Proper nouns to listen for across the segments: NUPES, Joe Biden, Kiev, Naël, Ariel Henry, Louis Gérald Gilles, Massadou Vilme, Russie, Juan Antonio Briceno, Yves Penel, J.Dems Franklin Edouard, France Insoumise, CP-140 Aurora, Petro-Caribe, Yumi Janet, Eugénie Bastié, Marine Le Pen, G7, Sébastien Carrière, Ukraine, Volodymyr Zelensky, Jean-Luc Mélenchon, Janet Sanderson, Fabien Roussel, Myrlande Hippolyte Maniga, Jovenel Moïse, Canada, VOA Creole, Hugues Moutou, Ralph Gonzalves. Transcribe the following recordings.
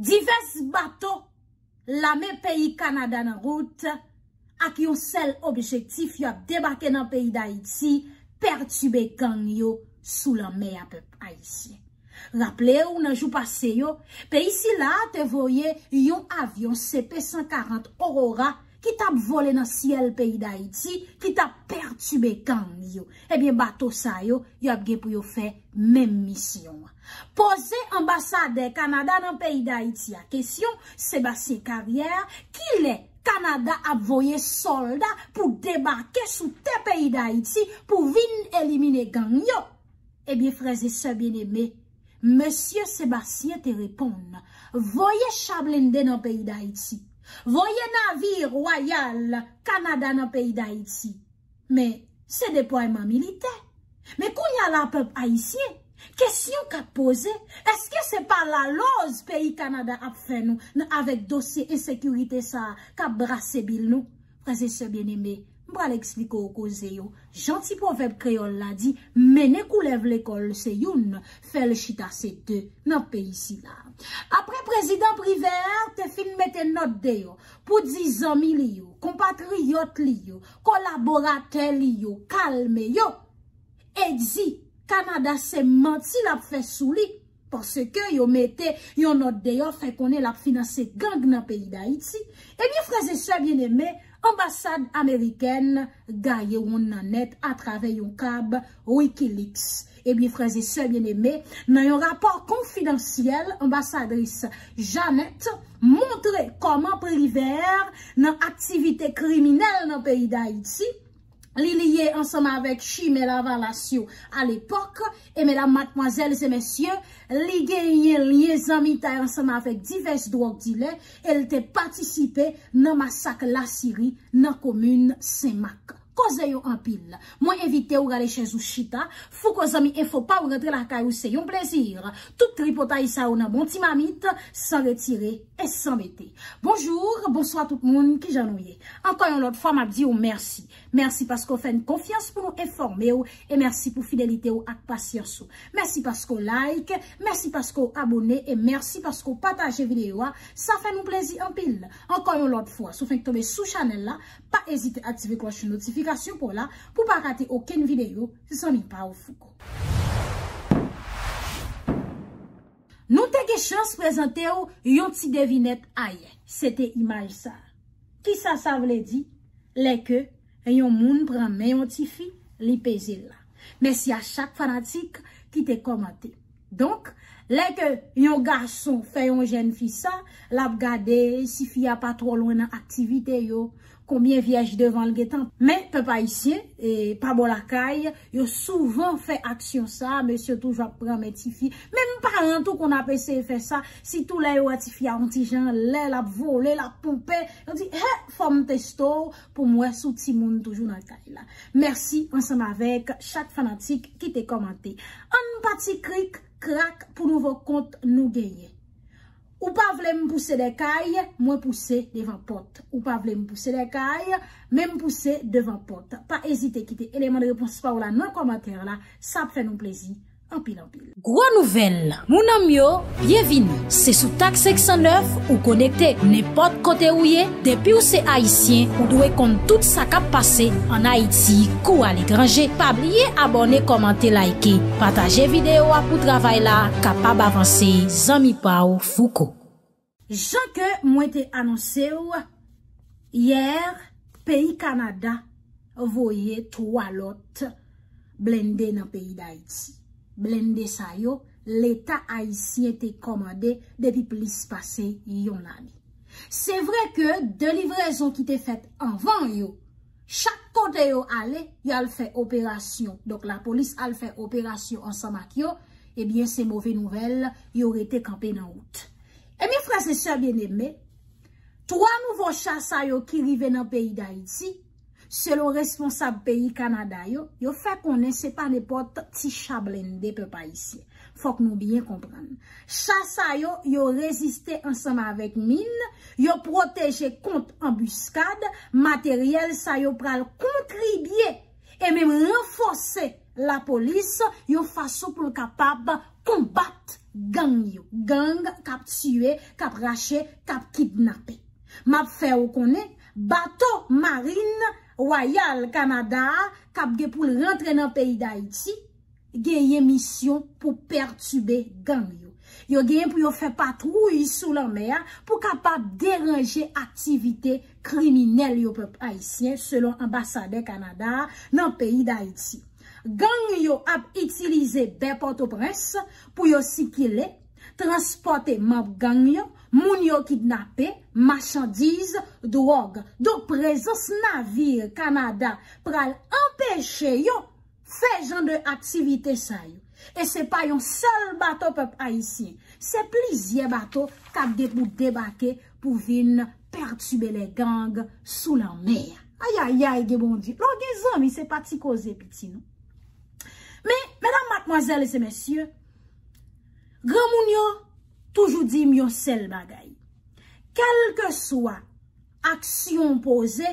Divers bateaux, l'armée pays Canada en route, à qui ont seul objectif, ils ont débarqué dans le pays d'Haïti, perturbé gang yo sous la mer à peuple haïtien. Rappelez-vous, dans le jour passé, le pays là te voyé un avion CP-140 Aurora qui t'a volé dans le ciel pays d'Haïti, qui t'a perturbé gang yo. Eh bien, bateau ça yo, yo a pour faire même mission. Posez ambassade Canada dans le pays d'Haïti. Question, Sébastien Carrière, qui l'est? Canada a envoyé soldats pour débarquer sous tes pays d'Haïti pour venir éliminer gang yo. Eh bien, frères et sœurs bien-aimés, Monsieur Sébastien te répond, voyez Chablende dans pays d'Haïti, voyez navire royal Canada dans pays d'Haïti. Mais c'est déploiement militaire. Mais quand y a la peuple haïtien, question qu'a posé, est-ce que c'est pas la lose pays Canada a fait nous avec dossier insécurité ça qu'a brassé bil nous? Frères et sœurs bien-aimés, m'bral expliquer au cause yo. Gentil proverbe créole l'a dit, mené coulève l'école c'est youn, fait le chita c'est deux dans pays ici là. Après président Privert te fin mette note de yo pour 10 amis li yo, compatriotes li yo, collaborateurs li yo, calme yo. Et dit Canada s'est menti l'a fait sous lui parce que yo mettez yon note d'ailleurs fait qu'on est la financer gang dans pays d'Haïti. Eh bien frères et sœurs bien-aimés, ambassade américaine gaye ou net à travers yon cab Wikileaks. Eh bien frères et sœurs bien-aimés, dans un rapport confidentiel, ambassadrice Janet montre comment Privert dans activité criminelle dans pays d'Haïti. Li lié ensemble avec Chimela Valassio à l'époque, et mesdames, mademoiselles et messieurs, li gagné liaison mitaille ensemble avec divers drogues dealers, elle te participé dans massacre La Scierie dans commune Saint-Marc. Cause yo en pile. Moi invité ou aller chez ou chita, fou ko zami info pas ou rentrer la caillou c'est un plaisir. Tout tripotaille ça ou nan bon ti mamite sans retirer et sans mettre. Bonjour, bonsoir tout le monde qui j'ennuie. Encore une autre fois m'a dit ou merci. Merci parce qu'on fait une confiance pour nous informer ou et merci pour fidélité ou ak patience. Merci parce qu'on like, merci parce qu'on abonne et merci parce qu'on partage vidéo. Ça fait nous plaisir en pile. Encore une autre fois, sauf que tomber sous channel là, pas hésiter à activer cloche notification pour là pour pas rater aucune vidéo si ça n'est pas au foucault. Nous t'ai chance présenter yon ti devinette ailleurs. C'était image ça. Qui ça ça veut dire? Les que yon moun prend mais yon ti fi li pèse là. Merci à chaque fanatique qui t'a commenté. Donc, les que yon garçon fait yon jeune fille ça, l'a gade si fille a pas trop loin dans activité yo. Combien vierge devant le guettant. Mais, peuple haïtien, et pas bon la caille, yo souvent fait action ça, monsieur toujours prend mes petits filles. Même parents tout qu'on a passé fait ça, si tout là, yo a ti fi a un petit gens, lè la volé, la pompé, on dit, hé, forme testo, pour moi, sous ti moun toujours dans la caille là. Merci, ensemble avec chaque fanatique qui te commenté. Un petit cric, crac, pour nouveau compte nous gagner. Ou pas vle me pousser des cailles, moi pousser devant porte. Ou pas vle me pousser des cailles, même pousser devant porte. Pas hésiter quitter élément de réponse par là dans commentaire là, ça fait nous plaisir. En pile. Gros nouvelle, mon ami yo, bienvenue. C'est sous taxe 609 ou connecté n'importe côté où est. Depuis où c'est haïtien, ou doit compte tout ça qui passé en Haïti, ou à l'étranger. Pas oublier abonner, commenter, liker, partager vidéo pour travail là capable avancer. Zami Pau Foucault. Jean que moi t'ai annoncé hier, pays Canada voyait trois lots blindés dans pays d'Haïti. Blende sa yo, l'État haïtien te commandé depuis plus passé yon l'année. C'est vrai que de livraison qui te fait avant yo, chaque côté yo allé, yo al fait opération. Donc la police al fait opération ensemble avec yo, eh bien c'est mauvaise nouvelle, yo rete campé dans route. Eh bien frères et sœurs bien-aimés, trois nouveaux chasse yo qui rive dans pays d'Haïti. Selon responsable pays Canada yo, yo fait connaître c'est pas n'importe petit chablende des peuple haïtien. Faut que nous bien comprendre. Chassa yo, yo résisté ensemble avec mine, yo protégé contre embuscade, matériel ça yo pral contribuer et même renforcer la police, yo façon pour capable combattre gang yo, gang kap tué, kap raché, kap kidnappé. M'a fait ou connaît bateau marine Royal Canada kap ge pou rentrer dans pays d'Haïti, gagne mission pour perturber gang yo. Yo gagne pour yo faire patrouille sous la mer pour capable déranger activité criminelle yo peuple haïtien selon ambassadeur Canada dans pays d'Haïti. Gang yo ap utilisé be Port-au-Prince pour yo sikile, transporter map gang yo, moun yo kidnappé, marchandises, drogue. Donc présence navire Canada pral empêcher yo fait genre de activité ça yo. Et c'est pas un seul bateau peuple haïtien, c'est plusieurs bateaux qui ont débarqué pour venir perturber les gangs sous la mer. Aïe aïe aïe, bon Dieu. L'on gen zami, c'est pas ti cause petit non. Mais mesdames, mademoiselles et messieurs, grand moun yo toujours dit yon sel bagay. Quelle que soit action posée,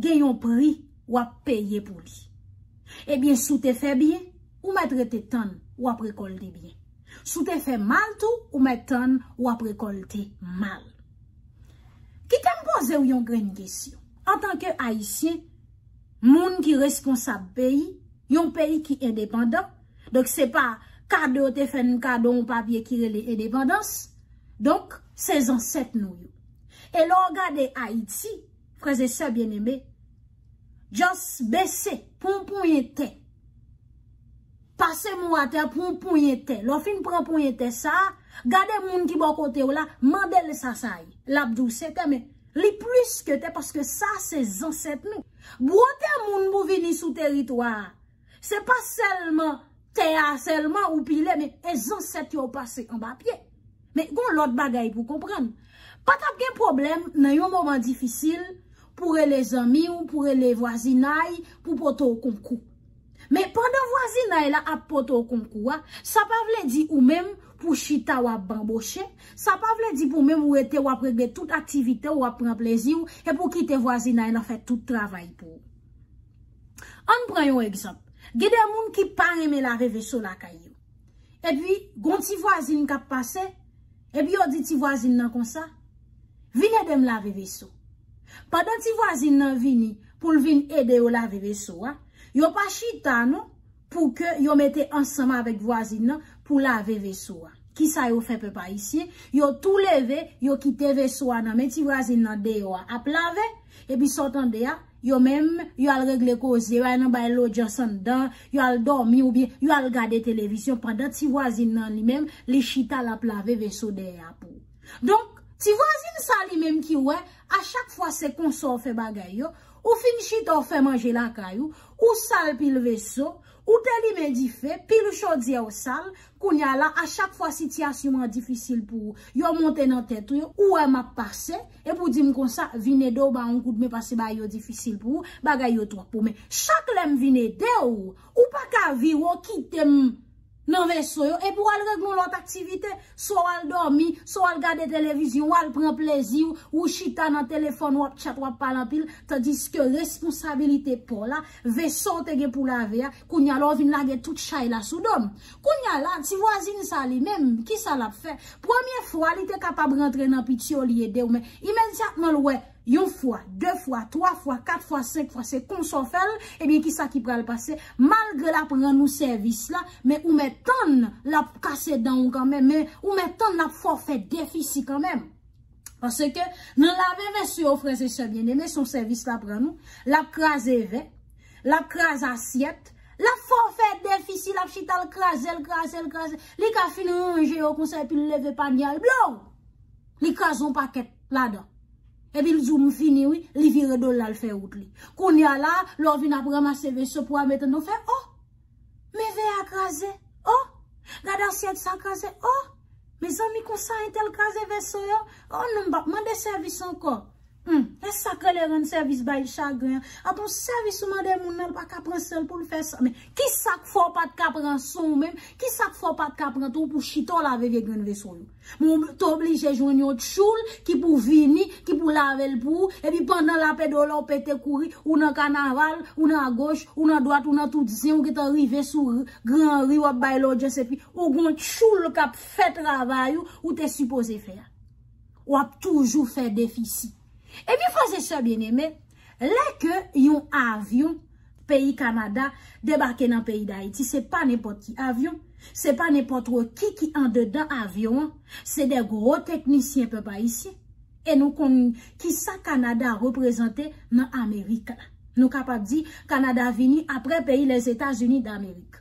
gen yon prix ou a payer pour lui. Eh bien, sou te fait bien, ou mettre tes tonnes ou à récolter bien. Sou te fait mal tout, ou mettre tonnes ou à récolter mal. Qui t'aime poser ou yon grande question? En tant que haïtien, moun qui responsable pays, yon pays qui indépendant, donc c'est pas cadeau te fait un cadeau ou papier qui relève l'indépendance, donc c'est ancêtres nous. Et l'on regarde Haïti, frères et sœurs bien-aimés, just baisser, pompoyete, passer mon à terre, pompoyete, l'on fin pompoyete ça, gade moun qui bon côté ou là, mandel sa saï, l'abdou c'était mais li plus que t'es parce que ça c'est ancêtres nous. Boite moun pou vini sous territoire. C'est pas seulement terre seulement ou pile mais les ancêtres ont passé en bas pied. Mais gon l'autre bagaille pour comprendre. Pas t'a gen problème dans un moment difficile pour les amis ou pour les voisinailles pour porter au concours. Mais pendant voisinaille là a porter au concours, ça pas vle dire ou même pour chita ou a bamboché, ça pas vle dire pour même ou été ou après toute activité ou a prendre plaisir et pour quitter voisinaille en fait tout travail pour. On prend un exemple. Il y a des gens qui parlent de la rêve sur la caillou. Et puis, gon ti voisine qui a passé, et puis on dit ti voisine nan comme ça, venez dem la rêve sur. Pendant ti voisine nan vini, pour vin aider ou la rêve sur, yo pa chita non, pour que yo mette ensemble avec voisine pour la rêve sur. Qui ça yo fait peuple haïtien, yo tout levé, yo quitté vaisseau nan mais ti voisine nan dehors a plavé et puis sortant dehors. Yo même, yo al régler cause, yo al nan bay l'audience dedans, yo al dormi ou bien yo al regarder télévision pendant ti voisine nan li même, li chita la plave vaisseau derrière pour. Donc, ti voisine sa li même ki ouais, à chaque fois c'est consort fait bagay yo, ou fin chita fait manger la caillou, ou sale pile vaisseau, ou te li men di fait, pile chaudière ou sale, kounya la à chaque fois situation difficile pour yo monter dans tête ou m'a passé et pour dire comme ça vine do ba un coup de me passer ba yo difficile pour bagay yo trop pour mais chaque lem vine de ou pas ka viro quitter nan vaisseau et pour al régler l'autre activité soit al dormi soit al regarder télévision ou al prend plaisir ou chita dans téléphone ou chat ou parler en pile tandis que responsabilité pour la vaisseau te gen pour laver kounya la vinn la gen toute chay la sous dom kounya la ti voisine ça lui même qui ça l'a fait première fois il était capable rentrer dans pitio li aider mais immédiatement ouais une fois, deux fois, trois fois, quatre fois, cinq fois, c'est qu'on s'en fait, et bien, qui ça qui peut le passer, malgré la prendre nous service là, mais ou mettant la casser dans quand même, mais ou mettant la forfait déficit quand même. Parce que, nous l'avons sur aux frères et sœurs bien-aimés, son service là prend nous, la crase évêque, la crase assiette, la forfait déficit, la chita, le crase, le crase, le crase, les cas financiers au conseil, puis le lever panial, blanc, les crase ont paquet là-dedans. Et puis, le zoom fini, oui, li vire dollar le fait out li. Qu'on y a là, l'on vient à ramasser vaisseau pour mettre nos fait, oh, mes verres à craser, oh, gade assiette sa craser, oh, mes amis, qu'on s'en est-elle craser vaisseau, oh, non, m'a demandé service encore. Un sacré leur rend service by chagrin. En ton service, on demande mon nom pas qu'à prendre seul pour le faire ça. Mais qui ça faut pas de qu'à prendre son même? Qui ça faut pas de qu'à prendre tout pour chito laver les grandes vaisseaux? Mon t'obligé joindre autre choule qui pour venir, qui pour laver le bout et puis pendant la paix de l'eau pété courir ou dans carnaval, ou dans gauche, ou dans droite, ou dans tout zin ou qui t'arrivé sur grand riz ou by l'autre je sais plus. Ou gon choule qui fait travail ou t'es supposé faire. Ou a toujours fait déficit. Et bien, frères et sœurs bien-aimés, là que yon avion, pays Canada, débarqué dans le pays d'Haïti, c'est pas n'importe qui avion, c'est pas n'importe qui en dedans avion, c'est des gros techniciens peu pas ici. Et nous, qui ça Canada représenté dans l'Amérique? Nous capables de dire, Canada vini après pays les États-Unis d'Amérique.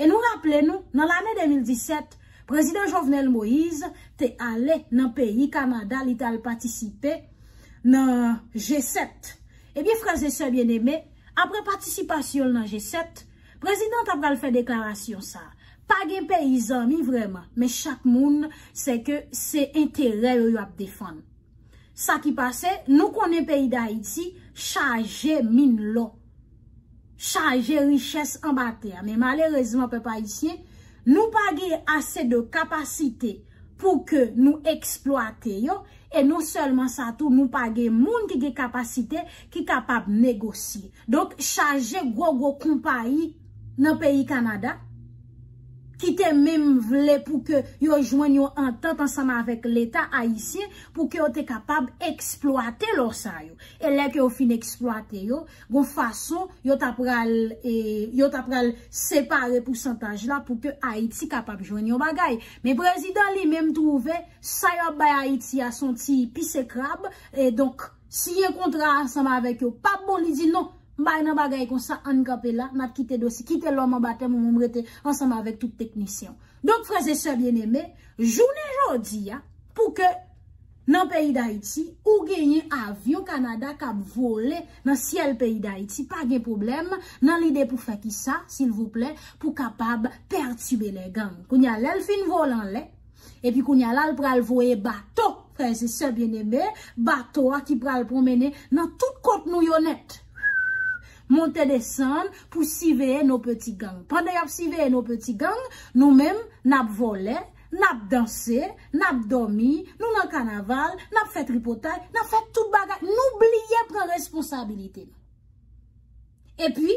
Et nous rappelons, dans l'année 2017, président Jovenel Moïse, t'es allé dans le pays Canada, il a participé dans G7. Eh bien, frères et sœurs bien-aimés, après participation dans G7, président a fait déclaration ça. Pas de paysan, mi vraiment, mais chaque monde, c'est que c'est intérêt qu'il a défendre. Ça qui passait, nous connaissons pays d'Haïti, chargé mine l'eau, chargé richesse en bataille. Mais malheureusement, peuple haïtien, nous pas de assez de capacité pour que nous exploitions. Et non seulement ça tout, nous pas des monde qui des capacité qui capable négocier. Donc charger gros compagnie dans pays Canada qui te même vle pour que yo joigne yo entente ensemble avec l'état haïtien pour que yo te capable exploiter leur ça yo. Et là que yo fin exploiter yo, gon façon yo t'a pral séparer pourcentage là pour que Haïti capable joindre yo bagay. Mais président lui même trouvé ça yo bay Haïti à son petit pisse crabe et donc si un contrat ensemble avec yo pas bon lui dit non. Bah nan bagay comme ça en campé là n'a quitté dossier quitter l'homme en baptême on rete ensemble avec tout technicien. Donc frères et sœurs bien-aimés, journée jodi a pour que dans pays d'Haïti ou gagner avion Canada qui voler dans ciel pays d'Haïti pas de problème dans l'idée pour faire qui ça s'il vous plaît pour capable perturber les gangs. Qu'on y a l'elfine volant là et puis qu'on y a là le pral voyer bateau frères et sœurs bien-aimés, bateau qui pral promener dans toute côte nous honnête. Monter descendre pour surveiller nos petits gangs. Pendant qu'on surveille nos petits gangs, nous-mêmes, nous volons, nous dansons, nous dormons, nous dans carnaval, nous faisons tripotage, nous faisons tout bagage. N'oubliez pas la responsabilité. Et puis,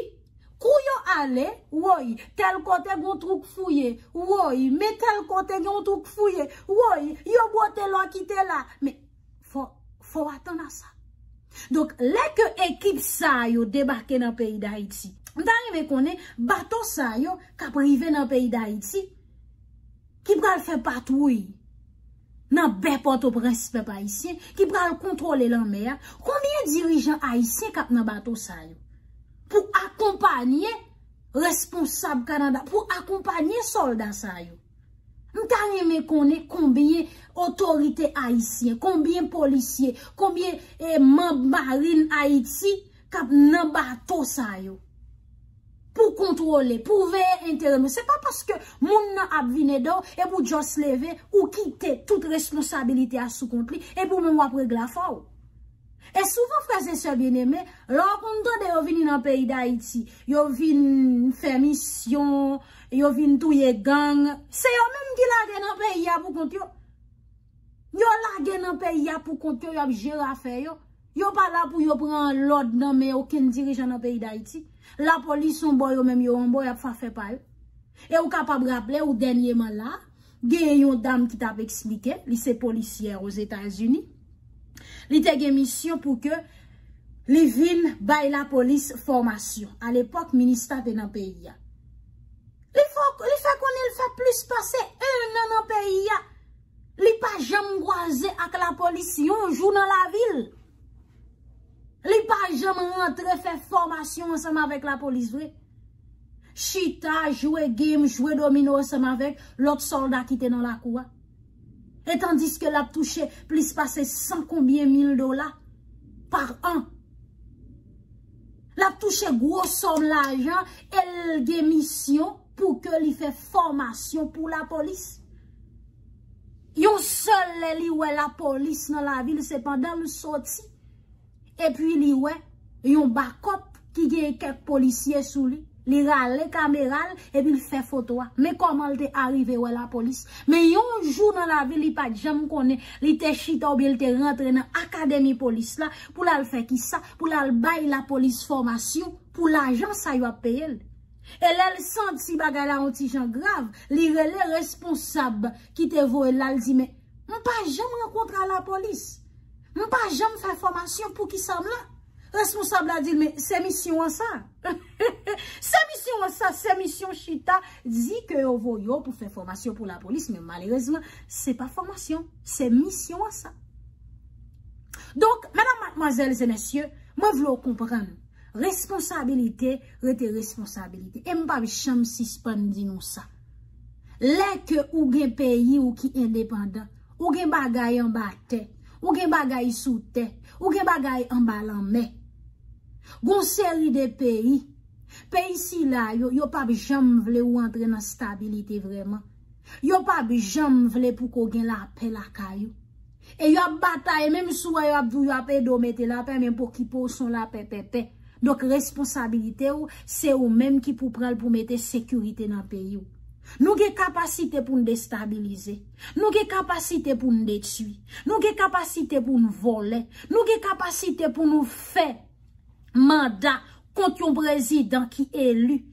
quand vous allez, oui, tel côté bon truc fouillé, oui, mais tel côté bon truc fouillé, oui, vous boitez là, quittez là. Mais faut attendre à ça. Donc, là que équipe ça yo débarqué dans le pays d'Haïti, d'arriver qu'on est bateau ça yo qui arrivé dans le pays d'Haïti, qui pral faire patrouille dans bel Port-au-Prince peuple haïtien, qui pral contrôler la mer, combien dirigeants haïtiens cap dans bateau ça yo pour accompagner responsable Canada, pour accompagner soldats ça yo. M'ta aimé connaître combien autorités haïtiennes, combien policiers, combien marine Haïti cap nan bateau ça yo. Pour contrôler, pour veiller intérêt. C'est pas parce que moun nan ap vini do et pour just lever ou quitter toute responsabilité à sous compte et pour même après la faute. Et souvent, frères et sœurs bien-aimés, lorsqu'on entend de venir dans le pays d'Haïti, yo vin faire mission, yo vin touye gang, c'est yo même qui lage dans le pays pour compte yo. Yo lage dans le pays pour compte yo, yo gérer affaire yo. Yo pas là pour yo prendre l'ordre non mais aucun dirigeant dans le pays d'Haïti. La police on boy yo même yo on boy a pas fait pas yo. Et ou capable rappeler ou dernièrement là, gen yon dame qui t'a expliqué, li c'est policière aux États-Unis. Li te gen mission pour que li vin bay la police formation. À l'époque, ministère de nan pays. Li fait qu'on il fait plus passer un an nan pays. Li pas jamais croisé avec la police yon jour dans la ville. Li pas jamais rentré faire formation ensemble avec la police. Oui. Chita, jouer game, jouer domino ensemble avec l'autre soldat qui était dans la cour. Et tandis que l'a touché plus passé 100 combien $1000 par an. L'a touché gros somme l'argent, elle gagne mission pour que lui fait formation pour la police. Yon seul li ouais la police dans la ville cependant le sorti. Et puis, li ouais, yon backup qui gagne quelques policiers sous lui. Li rale caméra et puis il fait photo. Mais comment il est arrivé ouais la police? Mais yon jour dans la ville, il pas jamais connaît, il te chita ou bien il te rentré dans l'académie police là pour la faire qui ça, pour la bail la police formation, pour l'argent ça y va payer. Et là, elle sent si bagay la un petit gens grave, li relè responsable qui te voit là, elle dit mais on pas jamais rencontré la police. On pas jamais faire formation pour qui ça là. Responsable a dit, mais c'est mission à ça. C'est mission à ça, c'est mission chita. Dit que vous voyez pour faire formation pour la police, mais malheureusement, c'est pas formation, c'est mission à ça. Donc, mesdames, mademoiselles et messieurs, moi, je veux comprendre. Responsabilité, rete responsabilité. Et m'pa cham suspend di nou ça. Lè que ou gen pays ou qui indépendant, ou gen bagay en bas tête, ou gen bagay sous tête, ou gen bagay en bas lan mais. Gon série de pays, pays si là, yo pa jam vle ou entre dans stabilité vraiment. Yo pa jam vle pou ko gen la paix la caillou. Et yo bataille même sou yo dou yo paix do mette la paix même pour ki pou son la paix paix. Donc, responsabilité, c'est vous-même qui pour prendre pour mettre sécurité dans le pays. Nous avons capacité pour nous déstabiliser. Nous avons capacité pour nous détruire. Nous avons capacité pour nous voler. Nous avons capacité pour nous faire mandat contre un président qui est élu.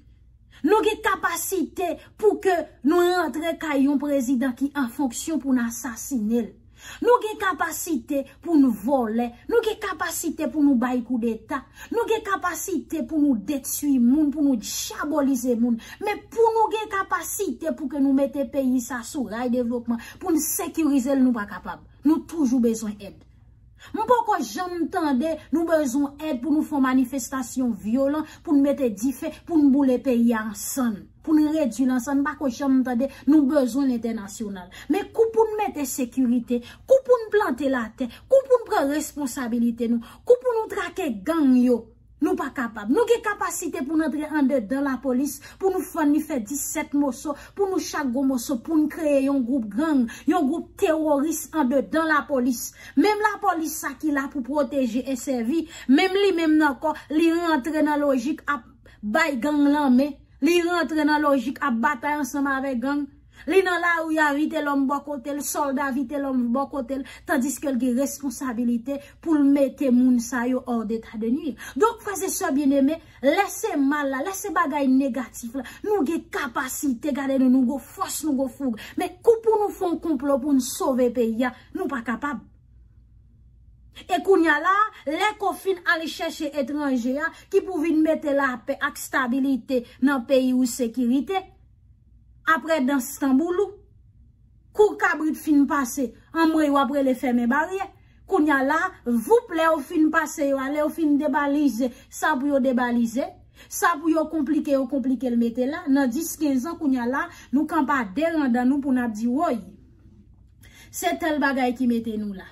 Nous avons capacité pour que nous rentrions quand un président qui est en fonction pour nous assassiner. Nous avons capacité pour nous voler, nous avons capacité pour nous bailler coup d'état, nous avons capacité pour nous détruire moun, pour nous diaboliser moun, mais pour nous avons capacité pour que nous mettons pays ça sous rail développement, pour nous sécuriser, nous pas capable. Nous toujours besoin d'aide. Pourquoi j'entendais nous besoin d'aide pour nous faire manifestation violente, pour nous mettre différents, pour nous bouler pays ensemble, pour nous réduire ensemble, pas que j'entendais nous besoin international. Mais coup pour nous mettre sécurité, coup pour nous planter la terre, coup pour nous prendre responsabilité nous, coup pour nous traquer gang yo, nous pas capable. Nous avons capacité pour nous entrer en dedans la police, pour nous faire 17 morceaux, pour nous chaque morceau, pour nous créer un groupe gang, un groupe terroriste en dedans la police. Même la police ça qui là pour protéger et servir, même lui même encore, lui rentrer dans logique à bail gang là mais li rentre dans logique à bataille ensemble avec gang. Li dans la où y a vite l'homme bon côté, le soldat vite l'homme bon côté, tandis que il y a responsabilité pour mettre moun sa yo hors d'état de nuire. Donc frères et sœurs bien-aimés, laissez mal là, laissez bagay négatif là. Nous avons capacité, gardez nous, nous avons force, nous avons fougue. Mais coup pour nous faire un complot pour nous sauver pays, nous pas capable. Et qu'on y a là, les confins aller chercher étrangers qui pouvaient mettre la paix et stabilité dans le pays ou sécurité. Après, dans Istanbul, kou kabrit fin passé, en moué ou après les fermes barrières. Qu'on y a là, vous plaît au fin passé, ou allez au fin débaliser, ça pour débaliser. Ça pour yo compliquer ou compliquer le mettre là. Dans 10-15 ans, qu'on y a là, nous quand pas dérendre nous pour nous dire, oui, c'est tel bagay qui mette nous là.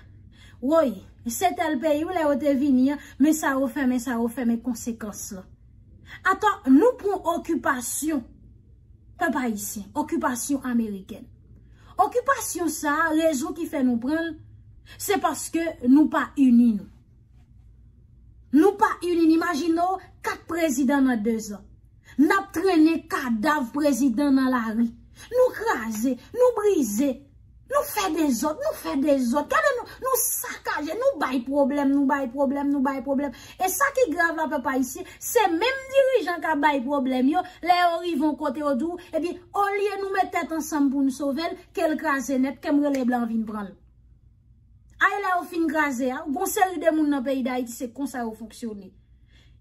Oui. C'est tel pays où les autres viennent, mais ça refait mes conséquences là. Attends, nous prenons occupation, peuple haïtien, occupation américaine. Occupation ça, raison qui fait nous prendre, c'est parce que nous pas unis nous. Nous pas unis, imaginons 4 présidents dans 2 ans. N'a traîné cadavre président dans la rue. Nous craser, nous briser. Nous faisons des autres, nous faisons des autres. Nous saccageons, nous baillons problème, nous baillons problème, nous baillons problème. Et ça qui est grave là, papa, ici, c'est même dirigeants qui baillent problème. Yo, les vont côté au doux. Et puis, au lieu nous mettre tête ensemble pour nous sauver, quel crasé net, quel les blancs viennent prendre. Aïe là, au fin crasé, bon, série de monde dans le pays d'Haïti, c'est comme ça au fonctionner.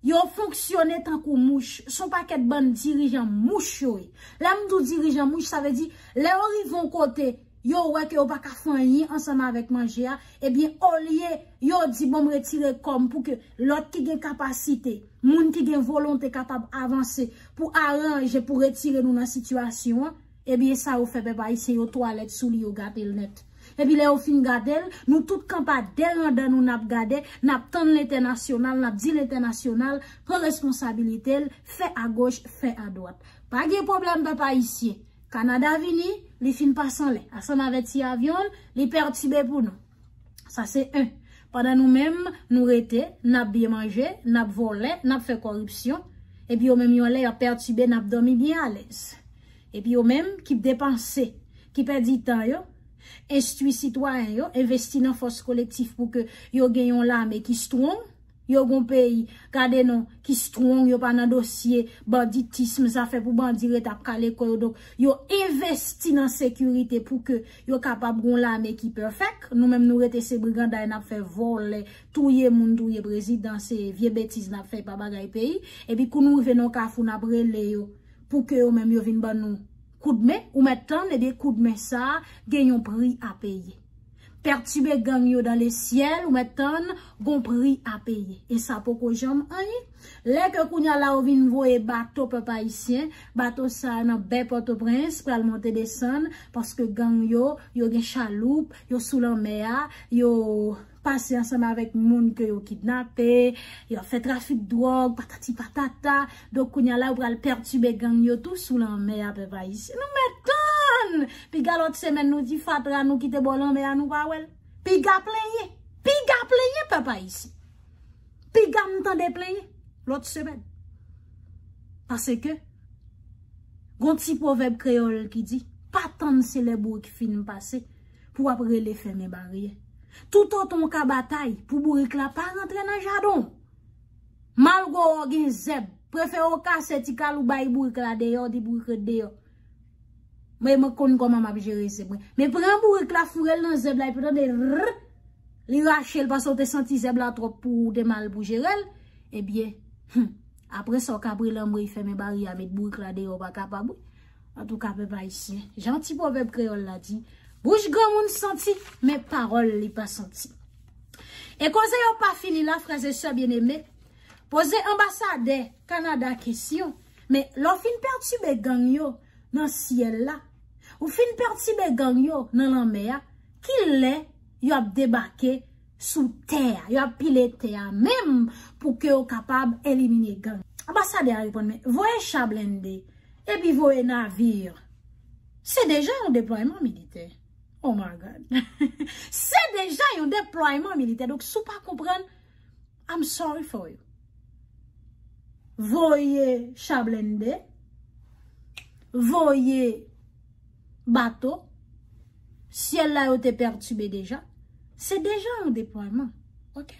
Yo fonctionné tant qu'on mouche, son paquet de bande dirigeants mouche. L'âme tout dirigeant mouche, ça veut dire, les vont côté. Yo ouais que yo pas ka fanyi ensemble avec manger et bien au lieu yo dit bon me retirer comme pour que l'autre qui gen capacité moun qui gen volonté capable avancer pour arranger pour retirer nous dans situation et bien ça ou fait peuple haïtien yo toilette sous li yo gâté le net et puis là au fin gadel nous tout campa derrière nous n'a gardé n'a tendre l'international n'a dit l'international prend responsabilité fait à gauche fait à droite pas de problème peuple haïtien Canada vini, les films passant les. Ensemble avec ti avion, les perturber pour nous. Ça c'est un. Pendant nous-mêmes, nous rete, n'a bien mangé, n'a volé, n'a fait corruption. Et puis, au même, yon lè, yon perturbé, n'a dormi bien à l'aise. Et puis, au même, qui dépense, qui perdit temps, yo, instruit citoyen, yo, investi dans force collective pour que yo gagne l'armée qui strong. Yo gon pays, gade non, qui strong, yo pas nan dossier, banditisme, ça fait pour bandire tap kale koyo. Donc, yo investi dans sécurité pour que yo capable gon l'armée qui perfect. Nous-mêmes, nous rete se brigandais n'a fait voler, touye moun, touye président, c'est vieux bêtise n'a fait pas bagay pays. Et puis, kou nou venon kafou n'a brele yo, pour que yo même yo vin ban nou coup de main, ou mettan, et bien coup de main ça, gagne prix à payer. Perturber gang yo dans le ciel ou mettan gon prix à payer et ça pour que j'aime rien les que kounya la ou vinn voye bateau peuple haïtien bateau ça dans baie Port-au-Prince pour monter descendre parce que gang yo gen chaloupe yo sous la mer yo passer ensemble avec moun que yo kidnappé yo fait trafic drogue patati patata donc kounya la ou pral perturber gang yo tout sous la mer peuple haïtien nous mettan. Puis ga l'autre semaine nous dit Fatra nous quitte bolan mais à nous pas wel. Puis ga plaigner papa ici. Puis ga m'tande plaigner l'autre semaine. Parce que gon ti proverbe créole qui dit pas tant c'est les bourg qui fin passer pour après les fermer barrière. Tout autant ka bataille pour bourg la pas rentrer dans jardin. Malgo gen zeb préfère au casse ti kalou bay bourg la dehors di bourg dehors. Mais je connais comment m'a gérer c'est moi. Mais prends pour que la fourrelle dans zeb là pendant les rachel parce que tu senti zeb là trop pour des mal pour gérer eh bien après ça cabril l'ambre il fait mes barrières avec bouc là dehors pas capable. En tout cas peuple haïtien, gentil proverbe créole là dit bouche grand monde senti mais parole li pas senti. Et cause yo pas fini la frères et sœurs bien-aimés, poser ambassadeur Canada question mais l'on fin perturber gang yo dans ciel là. Ou fin perturbe gang yo nan la mer, ki lè yo ap débarquer sous terre, yo ap pile terre même pour que yo capable éliminer gang. Ambassadeur répond mais voyez chablende et puis voyez navire. C'est déjà un déploiement militaire. Oh my god. C'est déjà un déploiement militaire donc sou pas comprendre. I'm sorry for you. Voyez chablende, voyez bateau, ciel là était perturbé déjà, c'est déjà un déploiement. Ok?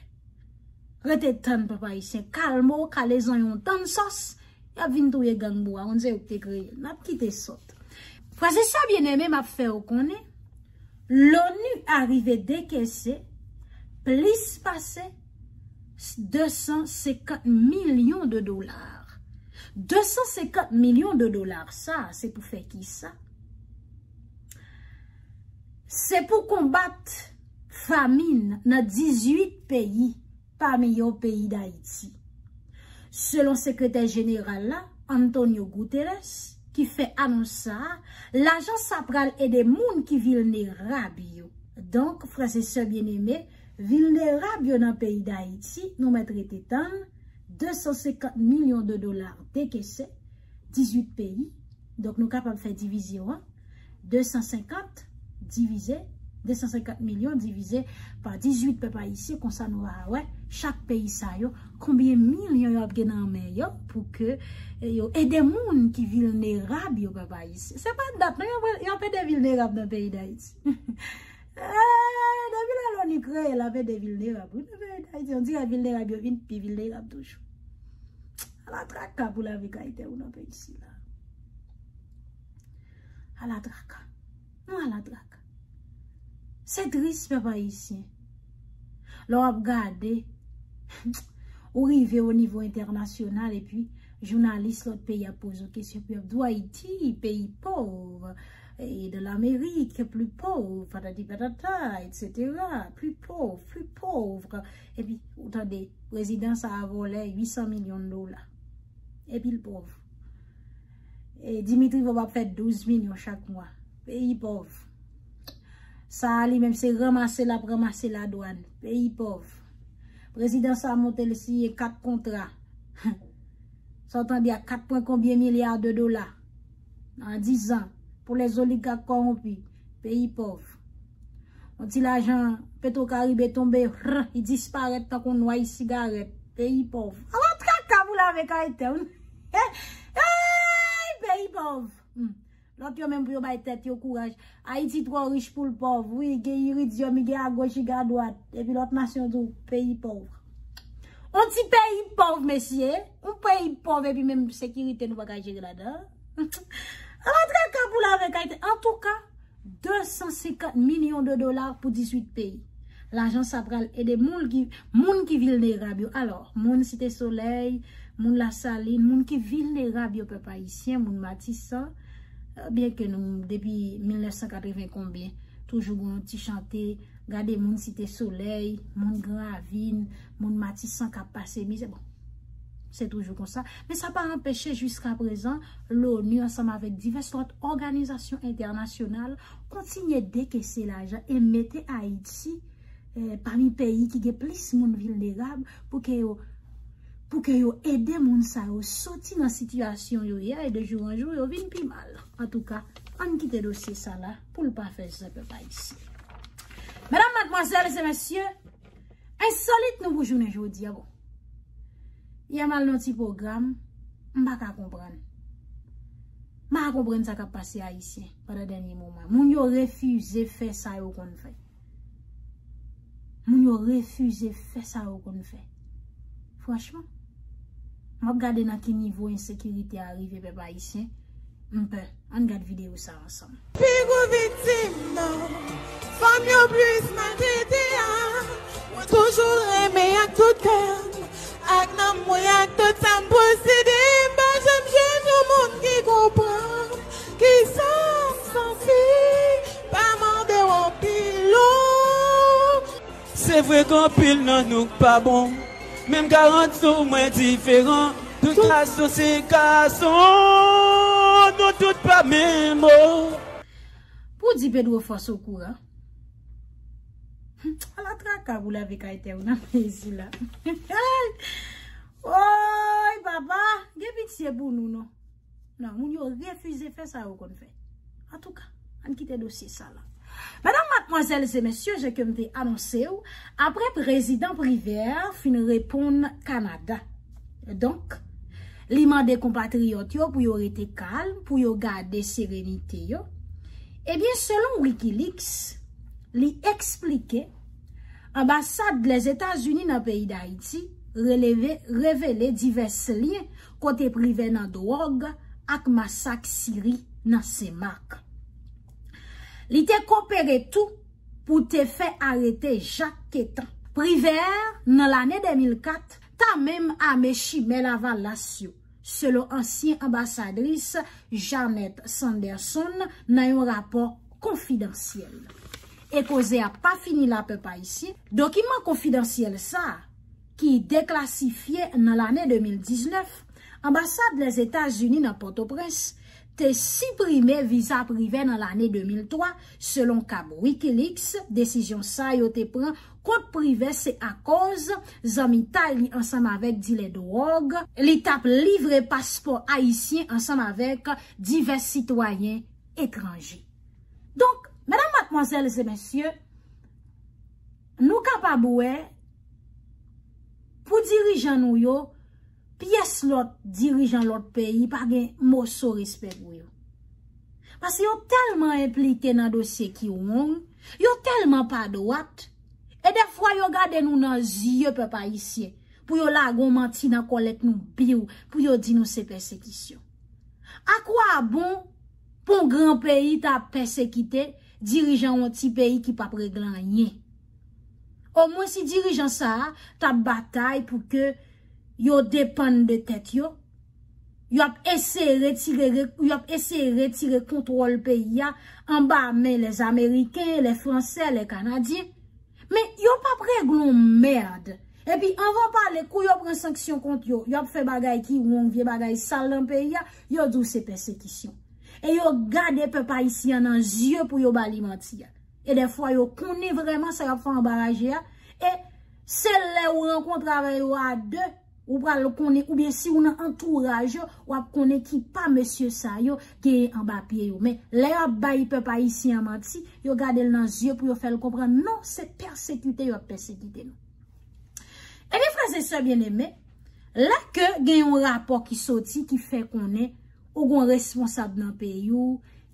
Rete tan papa ici, calmo, calez-en yon tan sauce, y'a vintouye gangboua, on sait où t'es créé, n'a quitté saute. Frère, c'est ça bien aimé, m'a fait au connaît, l'ONU arrivé décaissé, plus passé 250 millions de dollars. 250 millions de dollars, ça, c'est pour faire qui ça? C'est pour combattre famine dans 18 pays, parmi les pays d'Haïti. Selon le secrétaire général, là, Antonio Guterres, qui fait annonce ça, l'agent sapral et des mouns qui vulnérables. Donc, frères et sœurs bien-aimés, vulnérables dans le pays d'Haïti, nous mettrons tétan. 250 millions de dollars décaissés, 18 pays. Donc, nous sommes capables de faire diviser. 250 divisé, 250 millions divisé par 18 peuples ici, comme ça nous a, ouais, chaque pays ça, yo, combien de millions yon gen nan men yo pour que yo aide des moun qui vulnérables yo papa ici. C'est pas date, non, yon pe de vulnérables dans le pays d'Haïti. Depuis la l'on y la paix des vulnérables. On dit la vulnérable, on vient de vulnérable toujours. À la traque pour la vie Haïti, on a fait ici là. À la traque. Non, à la traque. C'est triste, papa ici. L'on a regardé, on arrive au niveau international et puis, journaliste, l'autre pays a posé une question. D'où Haïti, pays pauvre. Et de l'Amérique, plus pauvre, patati patata, etc. Plus pauvre. Et puis, attendez, le président a volé 800 millions de dollars. Et puis, le pauvre. Et Dimitri va faire 12 millions chaque mois. Pays pauvre. Ça, lui-même, c'est ramasser la douane. Pays pauvre. Le président a monté le signé 4 contrats. Ça entendait à 4 points combien milliards de dollars en 10 ans. Pour les oligarques corrompus, pays pauvres. On dit l'argent Petro-Caribe tombe, il disparaît tant qu'on noie cigarette. Pays pauvre. Alors, traka vous l'avez avec un pays pauvre. L'autre yon même pour yon tête yon courage. Haïti trop riche pour le pauvre. Oui, gen iridium, gen à gauche, gen à droite. Et puis l'autre nation dou pays pauvre. On dit pays pauvre, messieurs. On pays pauvre et puis même sécurité nous va gérer là-dedans. Alors, traka vous l'avez avec un. En tout cas, 250 millions de dollars pour 18 pays. L'argent ça pral aider moun ki vulnérable. Alors, moun Cité Soleil, moun La Saline, moun ki vulnérable peuple haïtien, moun Matissan. Bien que nous, depuis 1980 combien, toujours un petit chanté, gardez moun Cité Soleil, moun Gravine, moun Matissan qui a passé misère. Bon, c'est toujours comme ça. Mais ça n'a pas empêché jusqu'à présent, l'ONU, ensemble avec diverses autres organisations internationales, continuer décaisser l'argent et mettre Haïti parmi pays qui ont plus de monde vulnérable pour que yo aider moun sa yo sortir dans situation yo ya et de jour en jour yo vinn plus mal. En tout cas, on quitte dossier ça là pour le pas faire ça pas ici. Mesdames, mademoiselles et messieurs, insolite nous vous journée aujourd'hui bon. Il y a mal notre programme, on va pas comprendre. Ma comprendre ça qui a passé haïtien pendant dernier moment. Moun yo refusé faire ça yo qu'on fait. Moun yo refusé faire ça yo qu'on fait. Franchement, je regarde dans quel niveau insécurité arrive, peuple haïtien. On regarde vidéo ça ensemble. Puis vous victime, non. Femme, vous plus m'arrêter. Moi, toujours aimé à tout cœur. Avec nos moyens, avec tout ça, me posséder. Mais j'aime juste le monde qui comprend. Qui sont sans fille. Pas mandé en pilon. C'est vrai qu'en pile, non, nous pas bon. Même garantie moins différent, toute la société garçon, nous toutes pas même. Pour dire Pedro force au courant. À la traque, vous l'avez qu'à été, on a fait ici là. Oh, papa, il y a pitié pour nous, non? Non, nous avons refusé de faire ça au qu'on fait. En tout cas, on quitte le dossier ça là. Madame, mademoiselles et messieurs, je comme vous annoncé, après président privé, fin répondre Canada. Donc, l'immense des compatriotes pour y été calme, pour y garder sérénité. Eh bien, selon Wikileaks, li expliqué, ambassade des États-Unis dans le pays d'Haïti révélé divers liens côté privé dans drogue ak massacre Syrie dans Saint-Marc. Li te coopéré tout pour te faire arrêter Jacques Ketan. Privert, dans l'année 2004, ta même armé Chimela Valassio, selon ancienne ambassadrice Janet Sanderson, dans un rapport confidentiel. Et cause a pas fini la peuple ici. Document confidentiel ça, qui déclassifié dans l'année 2019, ambassade des États-Unis dans Port-au-Prince, te supprimé visa privé dans l'année 2003 selon Cabo Wikileaks. Décision ça yo te prend compte privé c'est à cause Zamitali ensemble avec Dile Drogue l'étape livre passeport haïtien ensemble avec divers citoyens étrangers. Donc mesdames, mademoiselles et messieurs, nous capables pour dirigeants nous yo pièce l'autre dirigeant l'autre pays pas gen mot so respect pour yo parce qu'ils sont tellement impliqués dans dossier qui ont ils sont tellement pas droite et des fois ils regardent nous dans yeux peuple haïtien pour yo la gon menti dans collecte nous bio pour yo dire nous c'est persécution. À quoi bon pour grand pays t'a persécuté dirigeant un petit pays qui pas règle rien? Au moins si dirigeant ça t'a bataille pour que yo dépend de tête yo. Yo ap essayer retirer contrôle pays en bas mais les Américains, les Français, les Canadiens. Mais yo pas prêt glon merde. Et puis on va parler kou yo prend sanction contre yo. Yo fait bagay ki ou on vie bagay sale dans pays ya, yo dou c'est persécution. Et yo gade peuple haïtien dans yeux pour yo bali menti. Et des fois yo connaît vraiment ça va faire embarrager et celle là ou rencontre avec yo à deux ou pral connait ou bien si on a entourage ou a connait qui pas monsieur Sayo qui est en bas pied yo mais les bail peuple haïtien menti yo garder dans les yeux pour yo faire comprendre non c'est persécuté yo persécuté nous et les frères et sœurs bien-aimés là que gagne un rapport qui sorti qui fait qu'on est ou gon responsable dans pays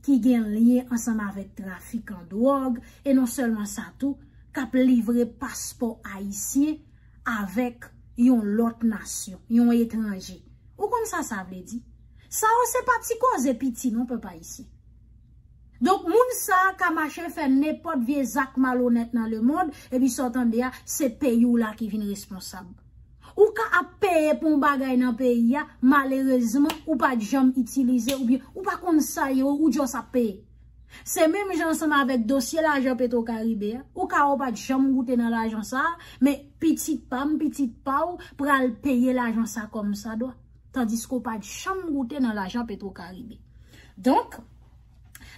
qui gagne lien ensemble avec trafic en drogue et non seulement ça tout cap livrer passeport haïtien avec yon l'autre nation, yon étranger. Ou comme ça, ça veut dire? Ça, c'est pas petit cause et petit, non, peut pas ici. Donc, moun sa, kamache fait n'importe vieux zak malhonnête dans le monde, et puis sortant de là, c'est pays ou là qui vient responsable. Ou ka a payer pour un bagay dans pays ya, malheureusement, ou pas de jambes utilisé, ou bien, ou pas comme ça, ou juste a payer. C'est même gens ensemble avec dossier l'argent Petro-Caribé ou ka ou pas de chambre goûter dans l'argent ça mais petite pam pour aller payer l'argent ça comme ça doit tandis qu'on pas de chambre goûter dans l'argent Petro-Caribé. Donc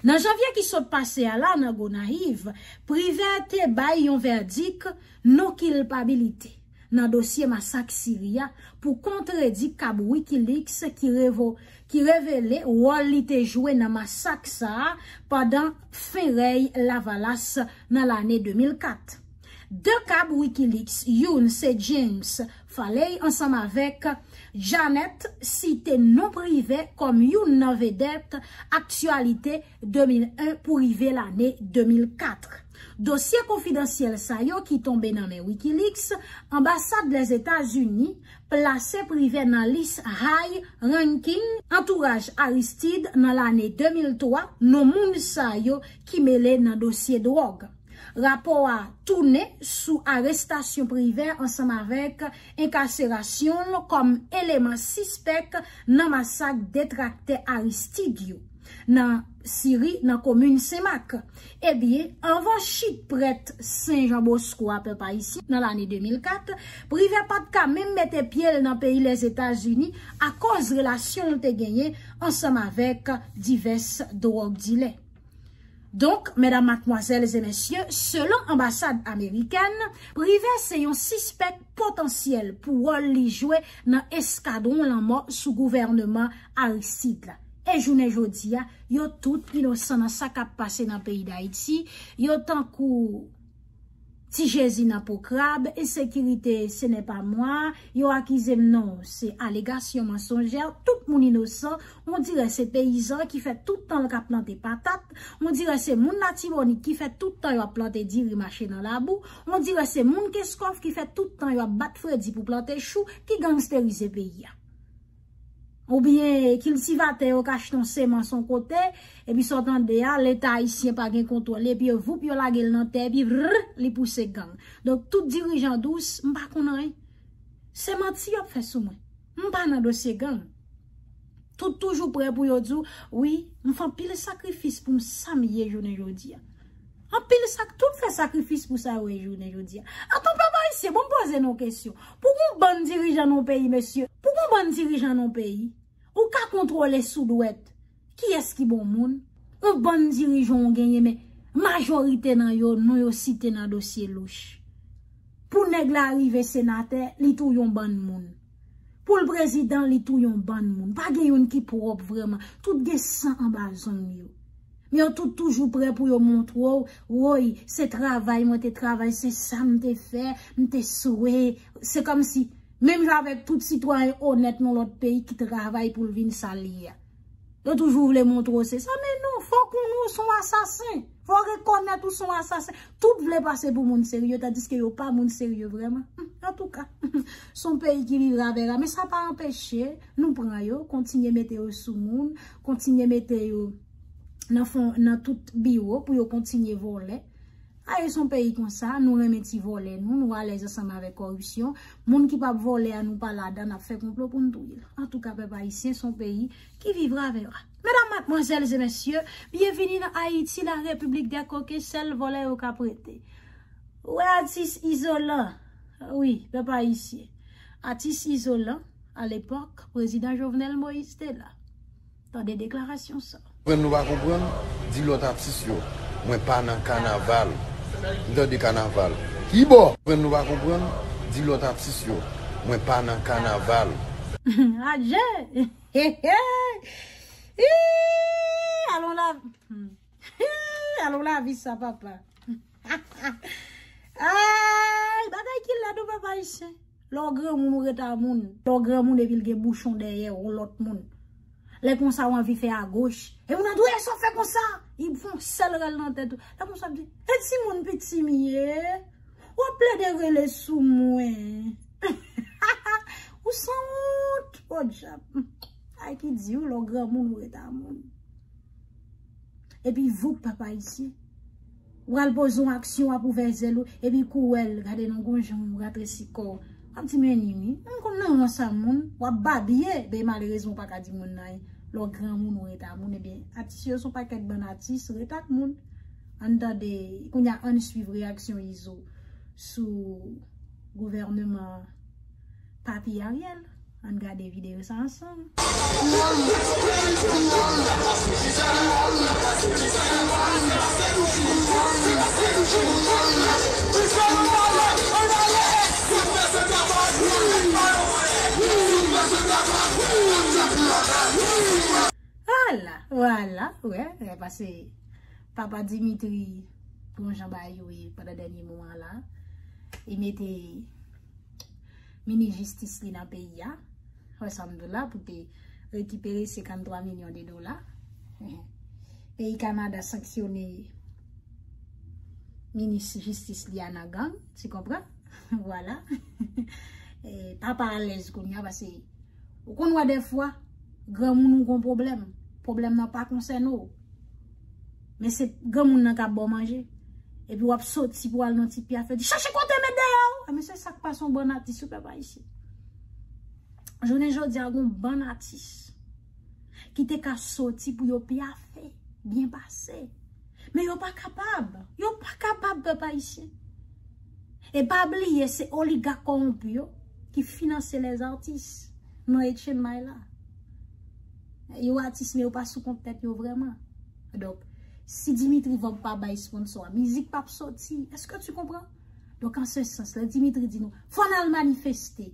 dans janvier qui s'est passé à là dans Gonaïve, Privert te bay un verdict non culpabilité dans dossier massacre Syria pour contredire kab Wikileaks qui révélait rôle li te joué dans massacre ça pendant Ferey Lavalas dans l'année 2004. Deux kab Wikileaks, youn c'est James Falley ensemble avec Janet cité non privé comme youn nan vedette actualité 2001 pour arriver l'année 2004. Dossier confidentiel SAIO qui tombait dans les Wikileaks, ambassade des États-Unis, placé privé dans liste high ranking, entourage Aristide dans l'année 2003, non moun SAIO qui mêlait dans dossier drogue. Rapport à tourner sous arrestation privée ensemble avec incarcération comme élément suspect dans massacre détracté Aristide. Dans Syrie, dans commune Saint-Marc. Eh bien, avant chute prête Saint-Jean-Bosco, à peu près ici, dans l'année 2004, privé pas de cas, même mettre pied dans le pays les États-Unis, à cause de relations te gagné ensemble avec diverses drogues dilets. Donc, mesdames, mademoiselles et messieurs, selon l'ambassade américaine, privé c'est un suspect potentiel pour les jouer dans l'escadron la mort sous gouvernement Aristide. Et journée jodi a yo tout innocent dans ça qui passé dans pays d'Haïti yo tankou ti Jésus nan pokrab et sécurité ce n'est pas moi yo accusé non c'est allégation mensongère tout moun innocent on dirait c'est paysan qui fait tout le temps qu'a planter patate on dirait c'est moun natiboni qui fait tout le temps yo planter diri marcher dans la boue on dirait c'est moun Keskov qui fait tout le temps yo battre Freddy pour planter chou qui gangsteriser pays a. Ou bien qu'il s'y va te cache ton sément son côté et puis sortant de là l'état haïtien pas gain contrôler puis vous puis la gueule nan terre puis li pousse gang. Donc tout dirigeant douce m'pa connait c'est menti yo fait sous moi m'pa nan dossier gang tout toujours prêt pour yo dire oui m'fan pile sacrifice pour m'samier journée jodi en pile sac tout fait sacrifice pour ça ouais journée jodi en ton papa ici bon poser nos questions pour un bon dirigeant dans pays monsieur pour un bon dirigeant dans pays ou ka contrôler sous-douette qui est-ce qui bon moun un bon dirigeant gagné mais majorité nan yo non yo cité dans dossier louche pour nèg la arriver sénateur li tou yon bon moun pour le président li tou yon bon moun pas gen yon qui propre vraiment tout gen sang en bas zon yo mais on tout toujours prêt pour yo montrer oui c'est travail moi te travail c'est ça m'te fait m'te souhait c'est comme si même avec tout citoyen honnête dans l'autre pays qui travaille pour le vin salier. Yo toujours voulez montrer c'est ça mais non, faut qu'on nous son assassin. Faut reconnaître ou son assassin. Tout voulez passer pour monde sérieux tandis que yo pas monde sérieux vraiment. En tout cas, son pays qui vivra verra mais ça pas empêcher nous prend yo continuer mettre yo sous monde, continuer mettre yo dans tout bio pour yo continuer voler. Ah, ils sont pays comme ça, nous remettons voler, nous à l'aise ensemble avec corruption. Moun qui pas voler à nous pas là-dedans, n'a fait complot pour nous tout. En tout cas, peuple haïtien, son pays qui vivra verra. Mesdames, mademoiselles et messieurs, bienvenue dans Haïti, la République des coquets, celle volée au caprété. Ouais, artiste isolant. Oui, peuple haïtien. Artiste isolant, à l'époque, président Jovenel Moïse était là. Dans des déclarations ça. Nous ne comprenons pas, dit l'autre artiste. Moi, pas dans le carnaval. Dans le carnaval. Qui bon? Nous ne comprenons pas, dit l'autre artiste. Je ne suis pas dans le carnaval. Allons la vie, ça, papa. Ah, bataille qu'il a de papa ici. L'on grand monde est à moun. L'on grand monde est bouchon derrière ou l'autre monde. Les comme ça, on vit faire à gauche. Et on a doué, ils sont fait comme ça. Ils font seul dans la tête. Là, comme ça, me dit, et si mon petit mié, ou plaider les sous moi. Ou sans honte, oh diable. Aïe, qui dit, l'on grand monde est à moun. Et puis, vous, papa ici. Ou al pose une action à pouvoir zélou et puis couel regardez nos gonjons regardez si corps un petit menimi on connait on ça monde ou babier ben malheureusement pas ka di moun nan le grand moun ou état moun et bien attention son paquet bon artiste retat moun entendez qu'on a on suivre réaction iso sous gouvernement papi Ariel on regarde des vidéos ça ensemble. Voilà, voilà, ouais, parce que papa Dimitri, bon Jean-Bayou, pendant le dernier moment là, il mettait mini-justice dans le pays. $60 pour récupérer $53 millions. Pays Canada sanctionné ministre justice Liana Gang, tu comprends? Voilà. Et papa à l'aise qu'on y a parce que qu'on voit des fois grand monde ont problème. Problème n'a pas concerné nous. Mais c'est grand monde n'a pas bon manger. Et puis on sorti pour aller dans petit pied fait chercher côté mais monsieur ça pas son bon artiste papa ici. Je ne dis pas bon artiste qui te ka sorti pour yo bien fait, bien passé. Mais yo pas capable, papa ici. Et pas oublier c'est oligarque corrompu qui finance les artistes. Non et Chimela là. Yo artiste mais yo pas sous compte tête yo vraiment. Donc si Dimitri va pas bailler sponsor, musique pas sorti. Est-ce que tu comprends? Donc en ce sens, là Dimitri dit nous, faut aller manifester.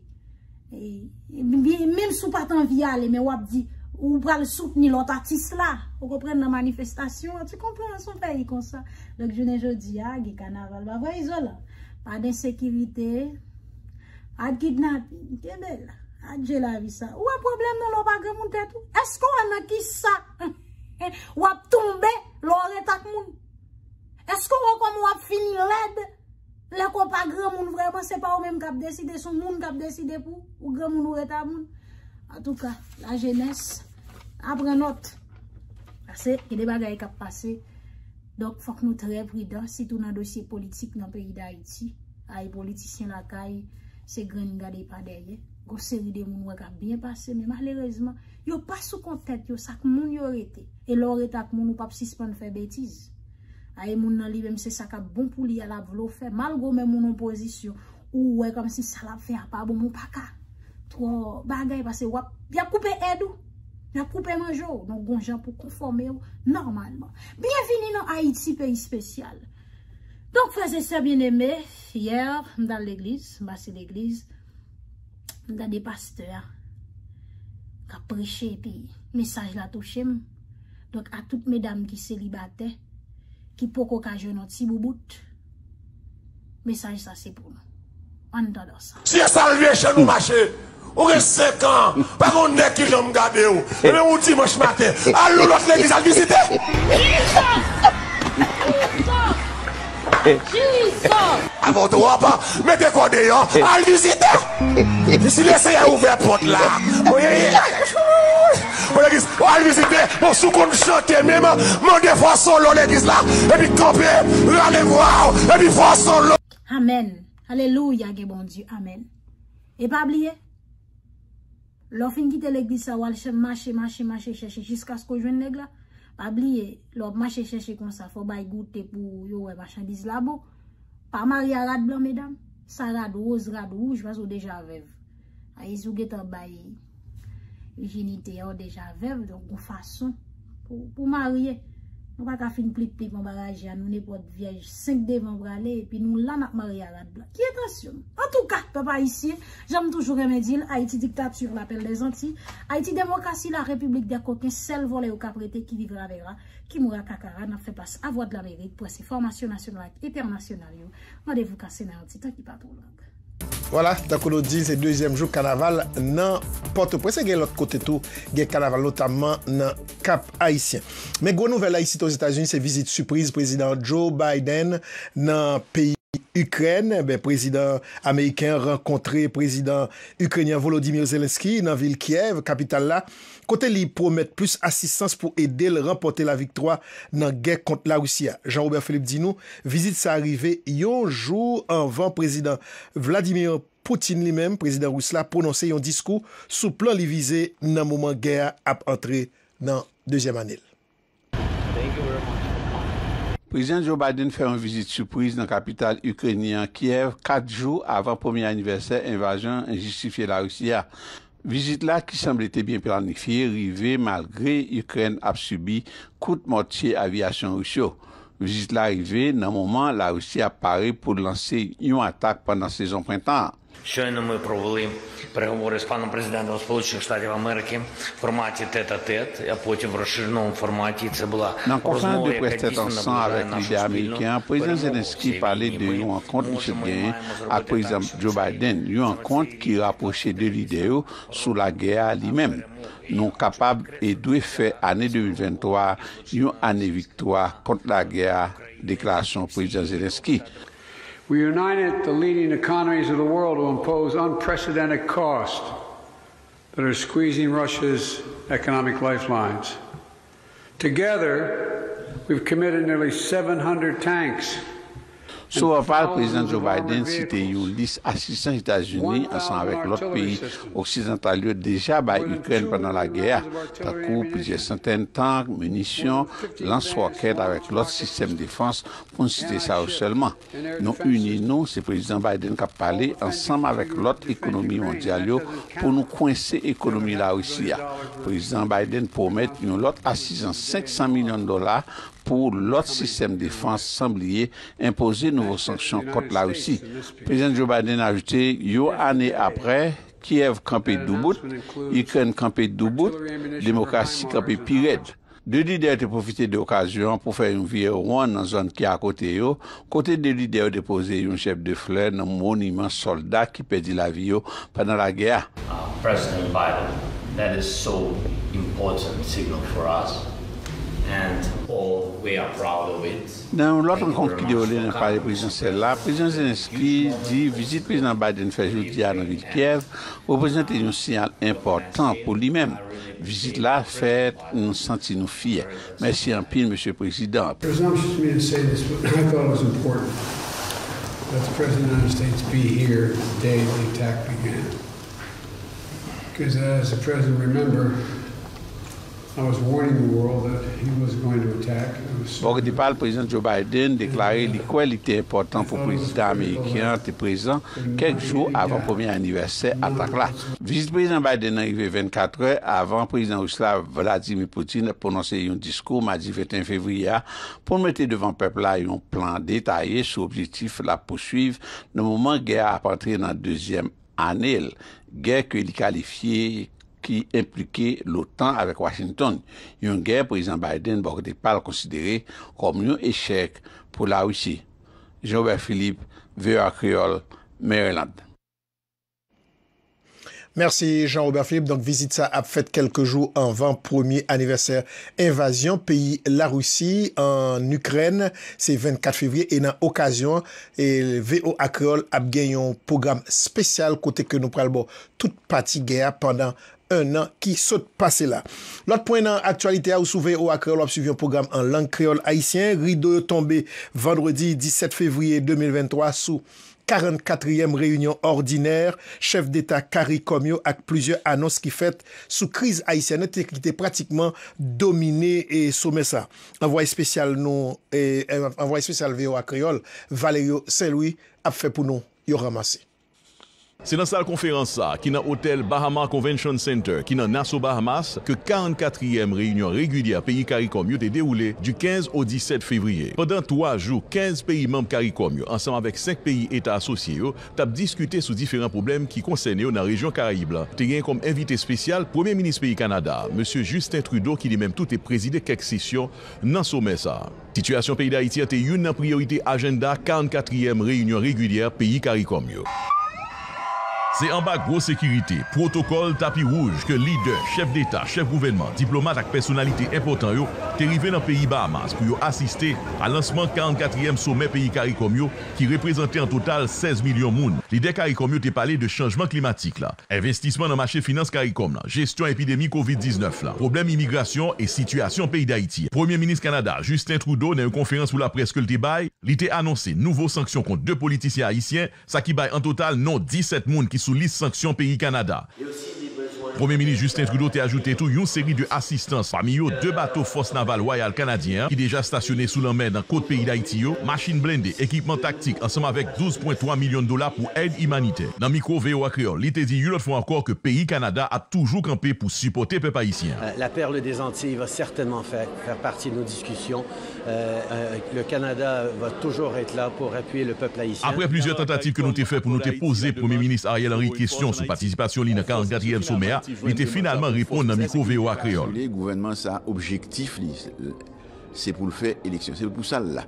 Et même si vous n'avez pas envie d'aller, mais vous avez dit, vous pouvez soutenir l'autre artiste là, vous comprenez la manifestation, tu comprends son pays comme ça. Donc, je ne dis pas, il y a un carnaval, bah, voilà, isolant. Pas d'insécurité, pas de kidnapping, c'est belle, adieu la vie ça. Ou un problème dans le bagage, mon tête, est-ce qu'on a qui ça? Ou a tombé, l'oreille tac moun. Est-ce qu'on a fini l'aide? Les copains grand monde vraiment c'est pas eux même qui a décidé son monde qui a décidé pour ou grand monde ou état monde en tout cas la jeunesse après note parce que des bagages qui a passé donc faut que nous très prudents si tout dans dossier politique dans pays d'Haïti les politiciens la caille c'est grand garder pas derrière grosse série de monde qui a bien passé mais malheureusement yo pas sous contact yo ça que monde yo été et leur état monde ou pas suspendre faire bêtises. Aïe, moun nan li, même si ça ka bon pour li, la vlo fait, malgré même mon opposition, ou ouais, comme si ça la fait, pas bon, mon paka. Trois bagay, parce que wap, y'a coupé edou, y'a coupé manjou, donc bon gens pour conformer normalement. Bienvenue dans Haïti, pays spécial. Donc, frères et sœurs bien-aimés, hier, dans l'église, bah c'est l'église, dans des pasteurs, qui a prêché, puis, message la touche, donc à toutes mesdames qui célibataires, qui peut qu'occasionner notre petit boubout. Message ça c'est pour nous. On entend ça. Si ça vient chez nous marcher, on reste 5 ans, pas qu'on nèg qui j'aime garder ou. Et même on dimanche matin, allons l'autre l'église à visiter. Jesus! Avant de pas, mettez quoi dehors, à visiter. Si laissez ouvert porte là. L'église, on va visiter, on se chanter même, mon défaut solo l'église là, et puis camper, allez voir, et puis voir solo. Amen. Alléluia, bon Dieu, amen. Et pas oublier, l'offre qui quitte l'église, ça va marcher, chercher, jusqu'à ce que je ne là. Pas oublier, l'offre marcher, chercher comme ça, faut bailler goûter pour y'a marchandise là-bas. Pas marier à rad blanc, mesdames, ça rad rouge, parce que déjà veuve. Aïe, zouguet en baille. Virginité déjà veuve donc une façon pour marier Nous pas faire plip mon barrage, nous n'est pas vierge, 5 devant braler et puis nous là n'a marié à la blanc. Qui attention. En tout cas, papa ici, j'aime toujours remédier Haïti dictature l'appel des Antilles, Haïti démocratie la République des coquins, celle volée au caprété qui vivra verra, qui mourra kakara, n'a fait passe à voix de l'Amérique pour ces formations nationales et internationales. Rendez-vous casser dans petit temps qui pas trop langue. Voilà, tant qu'on dit, c'est le deuxième jour carnaval dans Port-au-Prince. Et l'autre côté tout, il y a carnaval notamment dans Cap Haïtien. Mais gros nouvelle ici aux États-Unis, c'est visite surprise président Joe Biden dans le pays Ukraine. Ben, président américain rencontré président ukrainien Volodymyr Zelensky dans la ville Kiev, capitale là. Côté li promet plus assistance pour aider le remporter la victoire dans la guerre contre la Russie. Jean-Robert Philippe dit nous, visite sa arrivée un jour avant président Vladimir Poutine lui-même, président russe, prononcer un discours sous plan li visé dans le moment de guerre à entrer dans deuxième année. Président Joe Biden fait une visite surprise dans la capitale ukrainienne Kiev 4 jours avant le premier anniversaire invasion injustifiée de la Russie. Visite là qui semble être bien planifiée, arrivée malgré l'Ukraine a subi coup de mortier aviation russe. Visite là arrivée dans le moment où la Russie apparaît pour lancer une attaque pendant la saison printemps. Щойно ми провели переговори з паном президентом Сполучених Штатів Америки в форматі тет-а-тет, а потім в розширеному форматі. Це була розмова, яка дійсно наближає нашу спільну перемогу. Тому ми маємо зробити так, що це nous sommes capables et devons faire l'année 2023 une année victoire contre la guerre, déclaration président Zelensky. We united the leading economies of the world to impose unprecedented costs that are squeezing Russia's economic lifelines. Together, we've committed nearly 700 tanks. Sur le président Joe Biden cite une liste assistants aux États-Unis ensemble avec l'autre pays occidentaux déjà par l'Ukraine pendant la guerre, coup plusieurs centaines de tanks, munitions, lance-roquettes avec l'autre système de défense pour citer ça seulement. Nous unissons, c'est le président Biden qui a parlé ensemble avec l'autre économie mondiale pour nous coincer l'économie de la Russie. Le président Biden promet une autre assistance de $500 millions pour l'autre système de défense semblait imposer de nouvelles sanctions contre la Russie. Le président Joe Biden a ajouté, une année après, Kiev campé Dubout, Ukraine campé Dubout, démocratie campé Pirate. Deux leaders ont profité de l'occasion pour faire une vieille ronde dans la zone qui est à côté. Côté des leaders ont déposé un chef de fleur dans un monument soldat qui perdit la vie pendant la guerre. President Biden, that is so important signal for us. Dans l'autre rencontre qui déroulait dans le palais présidentiel, le président Zelensky dit que la visite du président Biden fait aujourd'hui à la ville de Kiev représente un signal important pour lui-même. La visite là fait nous sentir nous fiers. Merci en pile, Monsieur le Président. Au départ, le président Joe Biden déclarait qu'il était important pour le président américain d'être présent quelques jours avant le premier anniversaire attaque là. Le vice-président Biden est arrivé 24 heures avant le président russe Vladimir Poutine a prononcé un discours mardi 21 février pour mettre devant le peuple là un plan détaillé sur l'objectif de la poursuivre dans le moment de la guerre à partir de la deuxième année. Guerre qu'il qualifiait qui impliquait l'OTAN avec Washington. Une guerre, président Biden n'a pas considéré comme un échec pour la Russie. Jean-Robert Philippe, VOA Creole, Maryland. Merci Jean-Robert Philippe. Donc visite ça a fait quelques jours avant premier anniversaire invasion pays la Russie en Ukraine, c'est 24 février et dans occasion et VOA Creole a gagné un programme spécial côté que nous prenons toute partie guerre pendant un an qui saute passer là. L'autre point dans l'actualité à soulever au Créole, on a suivi un programme en langue créole haïtienne. Rideau tombé vendredi 17 février 2023 sous 44e réunion ordinaire, chef d'État CARICOM avec plusieurs annonces qui faites sous crise haïtienne qui était pratiquement dominée et sommet ça. Envoyé spécial nous et envoyé spécial VOA Créole, Valéry Saint-Louis a fait pour nous, il a ramassé. C'est dans cette conférence qui dans l'hôtel Bahama Convention Center, qui dans Nassau Bahamas, que 44e réunion régulière pays CARICOM a été déroulée du 15 au 17 février. Pendant 3 jours, 15 pays membres CARICOM, ensemble avec 5 pays États associés, ont discuté sur différents problèmes qui concernaient la région Caraïbe. Ils ont comme invité spécial Premier ministre pays Canada, M. Justin Trudeau, qui lui-même tout est présidé quelques sessions dans le sommet. La situation pays d'Haïti était une priorité agenda 44e réunion régulière pays CARICOM. C'est en bas gros sécurité, protocole tapis rouge que leader, chef d'État, chef gouvernement, diplomate et personnalité importante sont arrivés dans le pays Bahamas pour assister à lancement 44e sommet pays CARICOM qui représentait en total 16 millions de personnes. L'idée CARICOM te parlé de changement climatique, investissement dans le marché finance CARICOM, gestion épidémie COVID-19, problème immigration et situation pays d'Haïti. Premier ministre Canada, Justin Trudeau, dans une conférence pour la presse que le débat, il a annoncé nouveaux sanctions contre 2 politiciens haïtiens, ça qui baille en total non 17 personnes qui sous liste sanctions pays Canada. Premier ministre Justin Trudeau a ajouté tout une série de assistances parmi eux 2 bateaux force navale royale canadiens qui déjà stationnés sous la mer dans côte pays d'Haïti, machines blindées, équipements tactiques ensemble avec 12,3 millions de dollars pour aide humanitaire. Dans micro VOA Creole, il te dit une autre fois encore que pays Canada a toujours campé pour supporter peuple haïtien. La perle des Antilles va certainement faire partie de nos discussions. Le Canada va toujours être là pour appuyer le peuple haïtien. Après plusieurs tentatives que nous avons faites pour nous poser Premier ministre Ariel Henry question sur participation dans le 44e sommet, il était finalement répondre dans le micro VOA Créole. Le gouvernement, ça objectif, c'est pour le faire élection. C'est pour ça là.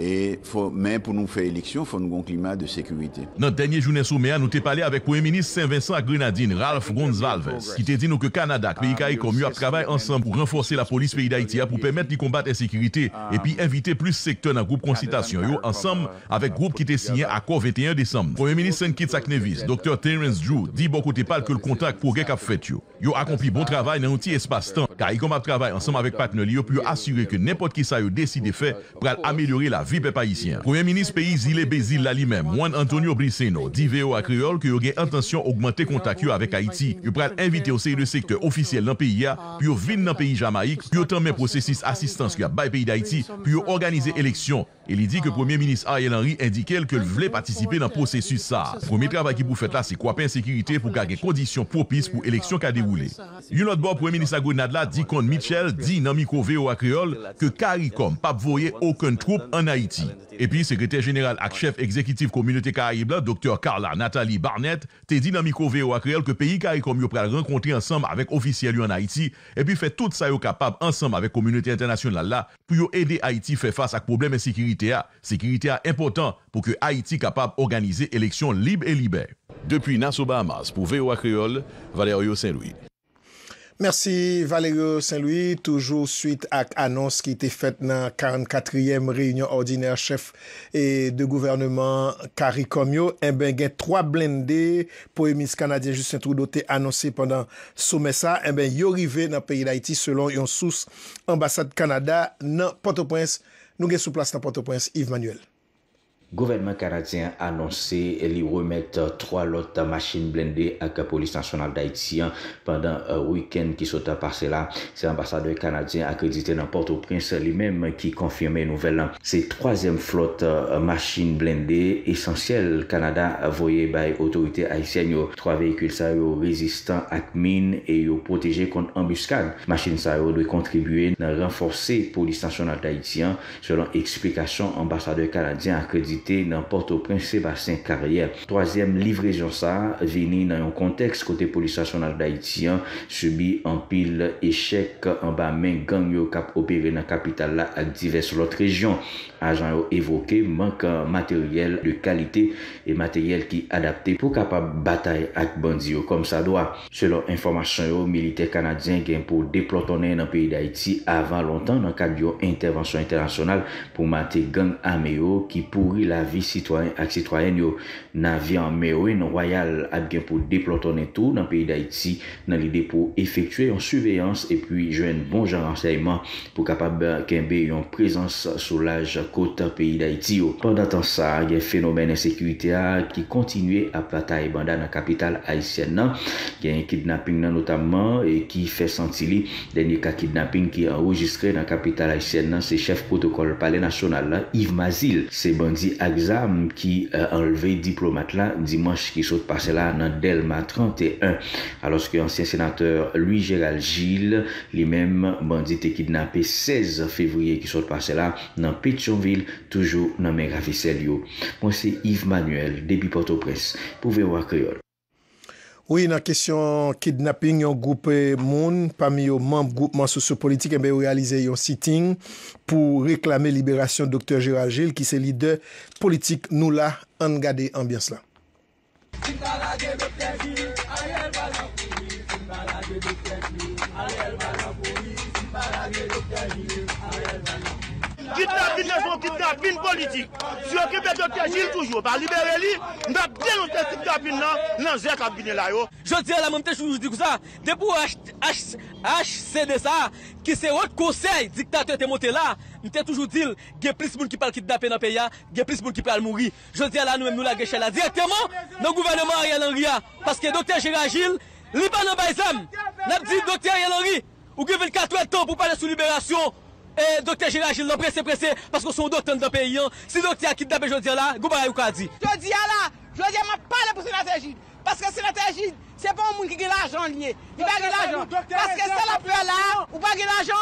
Et même pour nous faire élection, il faut nous un climat de sécurité. Dans la dernière journée sommet, nous avons parlé avec le Premier ministre Saint-Vincent à Grenadine, Ralph Gonzalves, qui a dit que le Canada, le pays CARICOM, travaillent ensemble pour renforcer la police pays d'Haïti pour permettre de combattre l'insécurité et puis inviter plus de secteurs dans le groupe consultation, ensemble avec le groupe qui était signé à l'accord 21 décembre. Premier ministre Saint Kitts Nevis, Dr. Terence Drew, dit beaucoup de parle que le contact pour a fait. Ils ont accompli bon travail dans l'outil espace-temps. CARICOM travaille ensemble avec partenaires pour assurer que n'importe qui ça décide de faire pour améliorer la vie peuple haïtien. Premier ministre pays Zile Bézil la lui-même, Juan Antonio Briceno, dit VOA Creole que il a intention d'augmenter contact avec Haïti. Il va inviter au sein de secteur officiel dans le pays, puis venir dans le pays Jamaïque, puis autant même processus assistance qu'il y a dans le pays d'Haïti, puis organiser élection. Il dit que Premier ministre Ariel Henry indiquait qu'il voulait participer dans le processus ça. Le premier travail qu'il vous fait là, c'est quoi la sécurité pour garder des conditions propices pour l'élection qui a déroulé. Une autre fois, Premier ministre Agonadla dit qu'on Michel dit dans micro VOA Creole que CARICOM n'a pas voyé aucune troupe en Haïti. Et puis, secrétaire général et chef exécutif communauté Caraïbe, Dr. Carla Nathalie Barnett, t'a dit dans micro VOA Creole que pays CARICOM va rencontrer ensemble avec officiels en Haïti et puis fait tout ça capable ensemble avec communauté internationale là pour aider Haïti faire face à problème de sécurité. Sécurité est important pour que Haïti soit capable d'organiser élections libres et libères. Depuis Nassau Bahamas, pour VOA Creole, Valéry Saint-Louis. Merci Valéry Saint-Louis. Toujours suite à l'annonce qui était faite dans la 44e réunion ordinaire chef et de gouvernement CARICOM. Il y a 3 blindés pour le ministre canadien Justin Trudeau annoncé pendant sommet ça. Il y a arrivé dans le pays d'Haïti selon une source ambassade Canada dans Port-au-Prince. Nous sommes sous place dans Port-au-Prince, Yves Manuel. Le gouvernement canadien a annoncé qu'il remettre 3 lots de machines blindées à la police nationale d'Haïti pendant un week-end qui s'est passé là. C'est l'ambassadeur canadien accrédité dans Port-au-Prince lui-même qui confirmait la nouvelle. C'est 3e flotte machines blindées essentielle Canada envoyée par les autorités haïtiennes. 3 véhicules résistants à mine et protégés contre embuscade. Machines doivent contribuer à renforcer la police nationale d'Haïti selon explication ambassadeur canadien accrédité dans Port-au-Prince Sébastien Carrière. 3e livraison ça venu dans un contexte côté police nationale d'Haïti subit en pile échec en bas main gang yo cap opéré dans capitale là à diverses autres régions. Agents yo évoqué manque matériel de qualité et matériel qui adapté pour capable bataille avec bandi yo comme ça doit. Selon information yo militaire canadien gain pour déplotonner dans pays d'Haïti avant longtemps dans cadre intervention internationale pour mater gang armé yo qui pourrit la vie citoyenne et citoyenne yo navire en Marine Royal a bien pour déplotonner tout dans le pays d'Haïti dans l'idée pour effectuer une surveillance et puis joindre bon genre renseignement pour capable qu'embé une présence sur l'âge côte pays d'Haïti. Pendant temps ça, il y a phénomène d'insécurité qui continuait à bataille banda dans la capitale haïtienne. Il y a un kidnapping notamment et qui fait sentir le dernier cas kidnapping qui est enregistré dans la capitale haïtienne, c'est chef protocole palais national Yves Manuel. C'est bandit Axam qui a enlevé diplomate là dimanche qui saute passé là dans Delma 31. Alors que ancien sénateur Louis Gérald Gilles, lui-même bandit et kidnappé 16 février qui saute passé là dans Pétionville, toujours dans mes Ravicelio. Moi c'est Yves Manuel, depuis Port-au-Prince, pour VOA Creole. Oui, dans la question kidnapping, un groupe monde, parmi les membres du groupement sociopolitique, a réalisé un sitting pour réclamer la libération du Dr Gérald Gilles, qui est leader politique. Nous, là, on garde l'ambiance là. Kidnapping, nous kidnapping politique. Si on occupe Dr Gilles toujours, pas libérer lui, nous avons dénoncé le kidnapping dans le cabinet là. Je dis à la même chose, je dis que ça, depuis HCD ça, qui c'est autre conseil, dictateur est monté là, nous avons toujours dit, il y a plus de monde qui parle kidnapper dans le pays, il y a plus de monde qui parle mourir. Je dis à la nous-mêmes, nous la guéchons là directement dans le gouvernement Ariel Henry, parce que Dr Gérald Gilles, il n'est pas dans le baïsam. Nous avons dit, Dr Ariel Henry, vous avez 24 ans pour parler sous libération. Et Dr Gérald Gilles, pressé, parce que son docteur dans le pays. Si docteur qui kidnappé Jodiel là, Goubaye ou Kadi. Jodiel là, Jodiel m'a parlé pour sénateur Gilles. Parce que sénateur Gilles, c'est pas un monde qui a l'argent lié. Il n'a pas l'argent. Parce que ça la peur là, ou pas l'argent,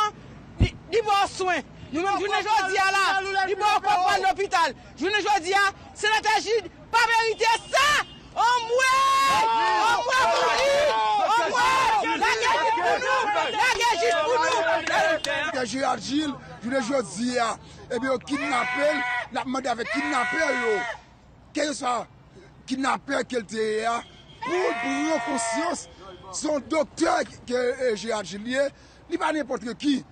il va soin. Nous même journée Jodiel là, il va encore prendre l'hôpital. Journée Jodiel, sénateur Gilles, pas mérité ça. On mouait, on mouait, on mouait. La guerre juste pour nous, la guerre juste pour nous. Dr Gérald Gilles, je ne sais pas. Et bien, kidnappé, n'a demandé avec kidnappé, quel ça, kidnappé, quel thé, pour conscience, son docteur, Gérald Gilles, il n'est pas n'importe qui.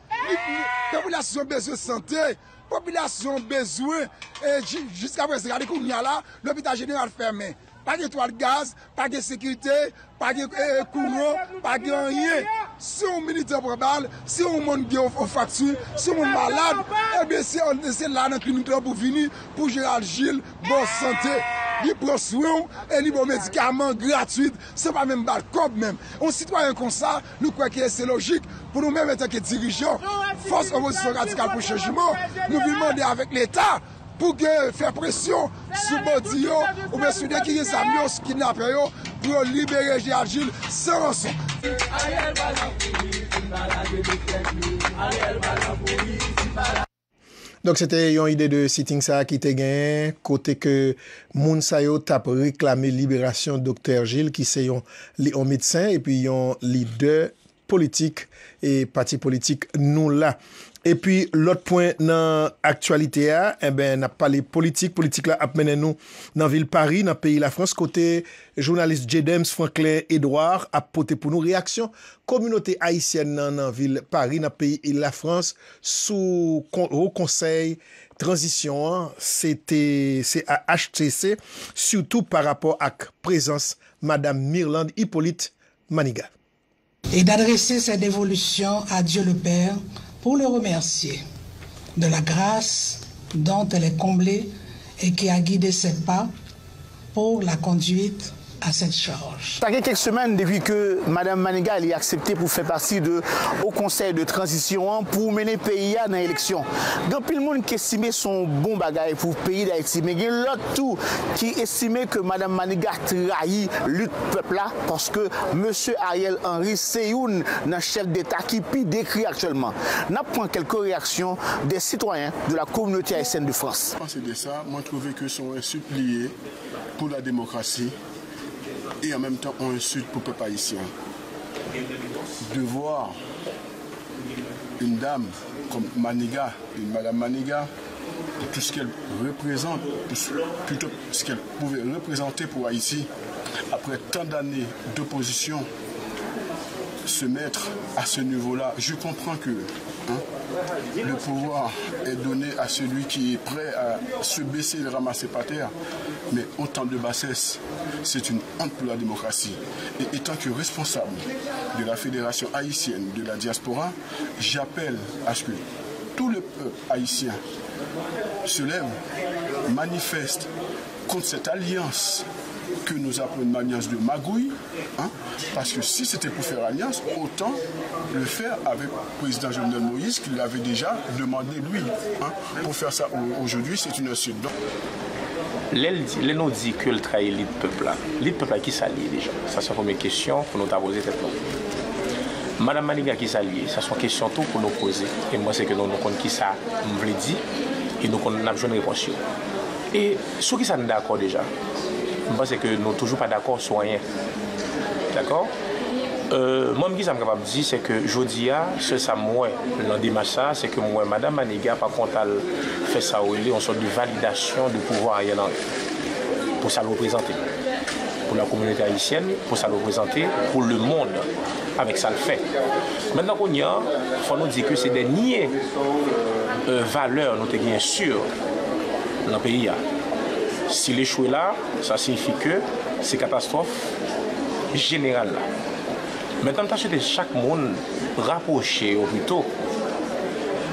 La population a besoin de santé, la population a besoin, jusqu'à présent, regardez qu'on y a là, l'hôpital général fermé. Pas d'étoile de gaz, pas de sécurité, pas de courant, pas de rien. Si on militaire pour balle, si on monte aux factures, si on malade, eh bien c'est là dans le clinique pour venir, pour Gérald Gilles, bonne santé. Il prend soin et il prend médicaments gratuits. Ce n'est pas même balle comme même. On citoyen comme ça, nous croyons que c'est logique. Pour nous-mêmes, en tant que dirigeants, force opposition radicale pour changement, nous demandons avec l'État. Pour faire pression sur Bodio, ou bien sur des qui les amis qui n'ont pas pour libérer Gérald Gilles sans rançon. Donc c'était une idée de sitting ça qui était gagné côté que moun sayo tape réclamer libération Dr Gilles qui c'est un médecin et puis un leader politique et parti politique nous là. Et puis, l'autre point dans l'actualité, eh ben, on a parlé politique. Politique, là, a mené nous dans la ville Paris, dans le pays de la France. Côté journaliste J.Dems Franklin Edouard a porté pour nous réaction. Communauté haïtienne dans la ville Paris, dans le pays de la France, sous au conseil transition, c'était CHTC, surtout par rapport à la présence Madame Myrlande Hippolyte Maniga. Et d'adresser cette dévolution à Dieu le Père, pour le remercier de la grâce dont elle est comblée et qui a guidé ses pas pour la conduite à cette charge. Ça fait quelques semaines depuis que Mme Maniga a accepté pour faire partie de au Conseil de transition pour mener pays dans l'élection. Donc, tout le monde qui estimait son bon bagage pour le pays d'Haïti, mais il y a l'autre tout qui estimait que Mme Maniga trahit le peuple là parce que M. Ariel Henry, c'est un chef d'État qui est décrit actuellement. Nous prenons quelques réactions des citoyens de la communauté haïtienne de France. Je pense que ça, moi, je trouvais que sont suppliés pour la démocratie. Et en même temps, on insulte pour le peuple haïtien. De voir une dame comme Maniga, une Madame Maniga, pour tout ce qu'elle représente, plutôt ce qu'elle pouvait représenter pour Haïti, après tant d'années d'opposition, se mettre à ce niveau-là. Je comprends que le pouvoir est donné à celui qui est prêt à se baisser et le ramasser par terre, mais autant de bassesse, c'est une honte pour la démocratie. Et étant que responsable de la Fédération haïtienne de la diaspora, j'appelle à ce que tout le peuple haïtien se lève, manifeste contre cette alliance que nous appelons une alliance de magouille, hein, parce que si c'était pour faire alliance, autant le faire avec le président Jovenel Moïse qui l'avait déjà demandé lui. Hein, pour faire ça aujourd'hui, c'est une insulte. Les non dit que le trahit le peuple là. Le peuple qui s'allie déjà. Ça c'est la première question que nous avons posée cette fois. Madame Maniga qui s'allie, ça c'est une question tout pour nous poser. Et moi c'est que nous connaissons qui ça nous veut dire et nous avons une réponse. Et ceux qui sont d'accord déjà, je pense que nous ne sommes toujours pas d'accord sur rien. D'accord? Moi, ce que je suis capable de dire, c'est que je dis à ce samoué, l'an dimanche, c'est que moi, Mme Maniga, par contre, elle fait ça, elle est en sorte de validation du pouvoir Ariel Henry pour ça le représenter. Pour la communauté haïtienne, pour ça le représenter, pour le monde, avec ça le fait. Maintenant qu'on y a, il faut nous dire que c'est des niais valeurs, nous sommes bien sûr, dans le pays. Si l'échoué là, ça signifie que c'est catastrophe générale. Maintenant, tâchez de chaque monde rapproché au plutôt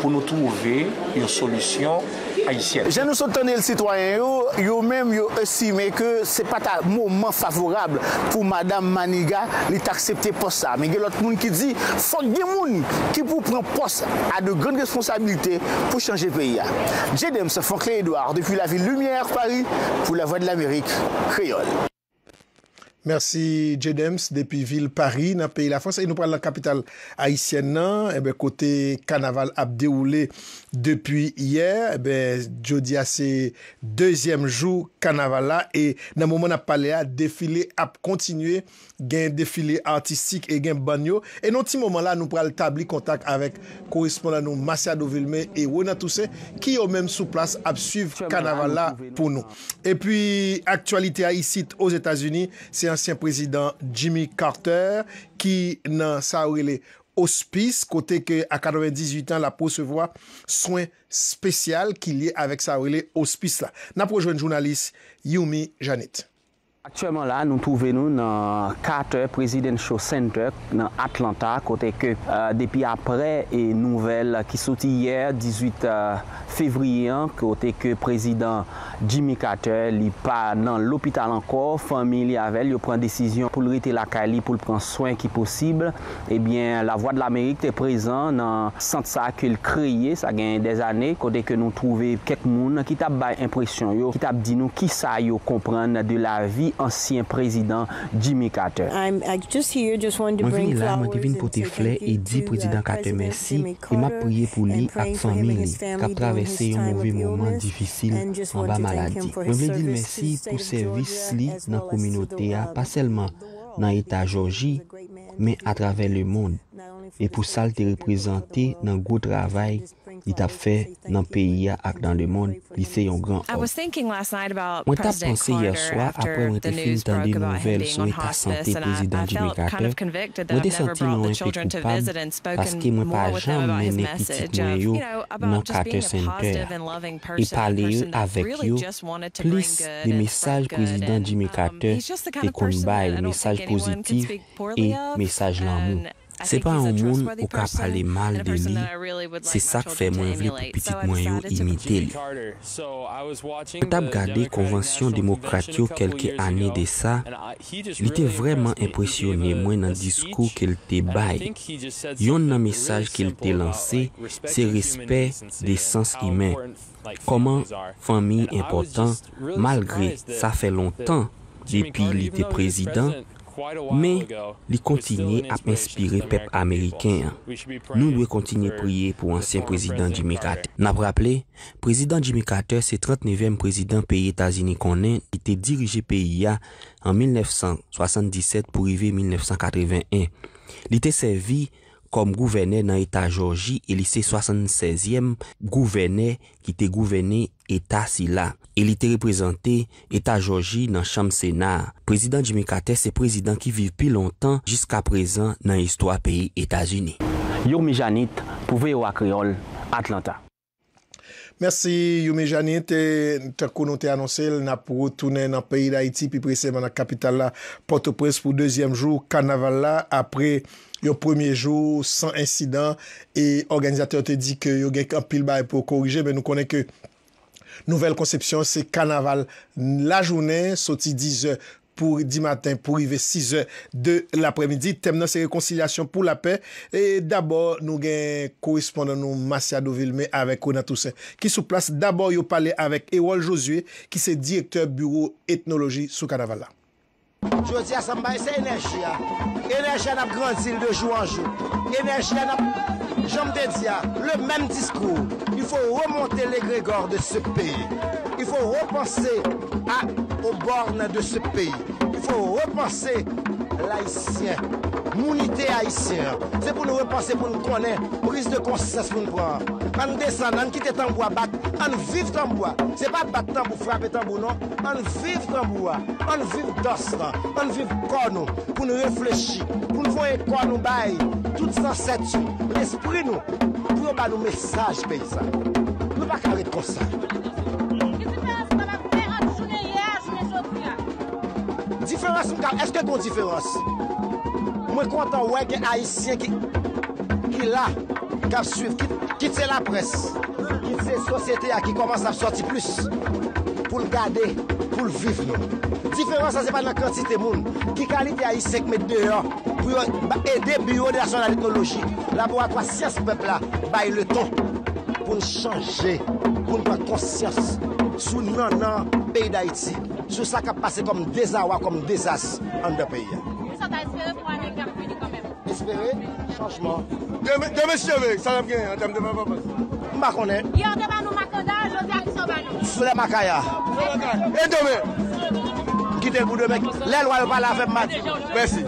pour nous trouver une solution haïtienne. Je nous soutenais les citoyens, eux-mêmes estimé que ce n'est pas un moment favorable pour Mme Maniga d'accepter pour ça. Mais il y a l'autre monde qui dit qu'il faut des gens qui pour prendre poste à de grandes responsabilités pour changer le pays. J.Dems Franklin Edouard, depuis la ville Lumière, Paris, pour la Voix de l'Amérique, créole. Merci J.Dems depuis ville Paris dans le pays de la France et nous parlons de la capitale haïtienne et bien côté carnaval a déroulé depuis hier et bien jeudi c'est deuxième jour carnaval là et dans le moment on a parlé à défilé a continué gain défilé artistique et gain bagno et dans ce moment là nous prenons établir contact avec correspondant nous Massadou Vilme et Renat Toussaint qui au même sous place à suivre carnaval là pour nous et puis actualité haïtienne aux États-Unis c'est ancien président Jimmy Carter qui dans sa relais hospice côté que à 98 ans la recevoir soins spécial qui lié avec sa relais hospice là. N'a rejoint journaliste Yumi Janet. Actuellement là nous trouvons nous dans Carter Presidential Center dans Atlanta côté que depuis après et nouvelle qui sorti hier 18 février côté que président Jimmy Carter n'est pas dans l'hôpital encore famille avec il prend décision pour rester la Cali pour prendre soin qui possible et bien la Voix de l'Amérique est présent dans centre ça qu'il créé ça gagne des années côté que nous trouver quelques monde qui t'a ba impression yo qui t'a dit nous qui ça yo comprendre de la vie ancien président Jimmy Carter. Je viens là, je viens pour tes fleurs et dis président Carter merci et m'a prié pour lui et sa famille qui a traversé un mauvais moment difficile en bas maladie. Je veux dire merci pour service li dans la communauté, pas seulement dans l'État Georgie, mais à travers le monde. Et pour ça, il est représenté dans le gros travail il t'a fait dans le pays et dans le monde. Il c'est un grand homme. Moi, t'as pensé hier soir, après on était fini dans des nouvelles sur l'état santé président Jimmy Carter, moi, t'es senti un peu coupable parce que moi, pas jamais mené petite moyen dans Carter Center et parler avec eux plus des messages président Jimmy Carter et combat, messages positifs et messages l'amour. Ce n'est pas un monde où on parle mal de lui, c'est ça qui fait moins vrai pour petit moyen imiter lui. Peut-être regarder la Convention démocrate quelques années de ça, il était vraiment impressionné moins dans le discours qu'il était bail. Un message qu'il était lancé, c'est respect des sens humains. Comment famille importante, malgré ça fait longtemps depuis qu'il était président, mais il continue à inspirer le peuple américain. Nous devons continuer à prier pour l'ancien président Jimmy Carter. Nous avons rappelé, le président Jimmy Carter, c'est le 39e président pays États-Unis qu'on est. Il était dirigé le pays en 1977 pour arriver en 1981. Il était servi comme gouverneur dans l'État Georgie et il était 76e gouverneur qui était gouverné l'État Silla. Il était représenté l'État Georgie dans la Chambre Sénat. Le président Jimmy Carter, c'est le président qui vit depuis longtemps jusqu'à présent dans l'histoire du pays États-Unis. Yumi Janet, pour VOA Creole, Atlanta. Merci Yumi Janet. Tant qu'on a annoncé, nous avons retourné dans le pays d'Haïti, puis précisément dans la capitale Port-au-Prince pour le deuxième jour, carnaval après le premier jour sans incident. Et l'organisateur te dit qu'il y a un pile pour corriger, mais nous connaissons que nouvelle conception, c'est carnaval la journée, sorti 10h. pour 10 matin pour arriver 6 heures de l'après-midi. Thème c'est réconciliation pour la paix. Et d'abord, nous avons correspondant nous Massadou Vilme avec Renat Toussaint qui sous place. D'abord, il parlé avec Ewol Josué qui est directeur bureau ethnologie sous Canavala. Je dis à Samba, c'est énergie. Énergie a grandi de jour en jour. Énergie a... J'aime te dire, le même discours. Il faut remonter l'égrégore de ce pays. Il faut repenser aux bornes de ce pays. Il faut repenser l'haïtien, l'unité haïtienne. C'est pour nous repenser, pour nous connaître, prise de conscience pour nous prendre. On descend, on quitte tambour, on vit tambour. Ce n'est pas battre tambour, frapper tambour, non. On vit tambour, on vit d'ostan, on vit corps pour nous réfléchir, pour nous voir corps nous bailler, toutes les ancêtres, l'esprit nous, pour nous message paysan. Nous ne pouvons pas arrêter comme ça. Différence, est-ce que ton différence? Moi, content, ouais, que Haïtien qui là, qui suivent, qui c'est la presse, qui c'est la société qui commence à sortir plus pour le garder, pour le vivre. Différence, c'est pas la quantité de monde. Qui qualité Haïtien qui met dehors pour aider le bureau de la nationale technologie, laboratoire science peuple là, baille le temps pour nous changer, pour nous prendre conscience sous non pays d'Haïti. Sur ça qui a passé comme désarroi, comme désastre en deux pays. Ça t'a espéré pour année qui a fini quand même. Espérer, changement. Demain, cheveux, ça va bien en termes de performance. Je connais. Hier, devant nous, Makanda, José Alissou. Sous les Makaya. Et demain. Quittez le bout de mec. Les lois ne pas la faire mal. Merci.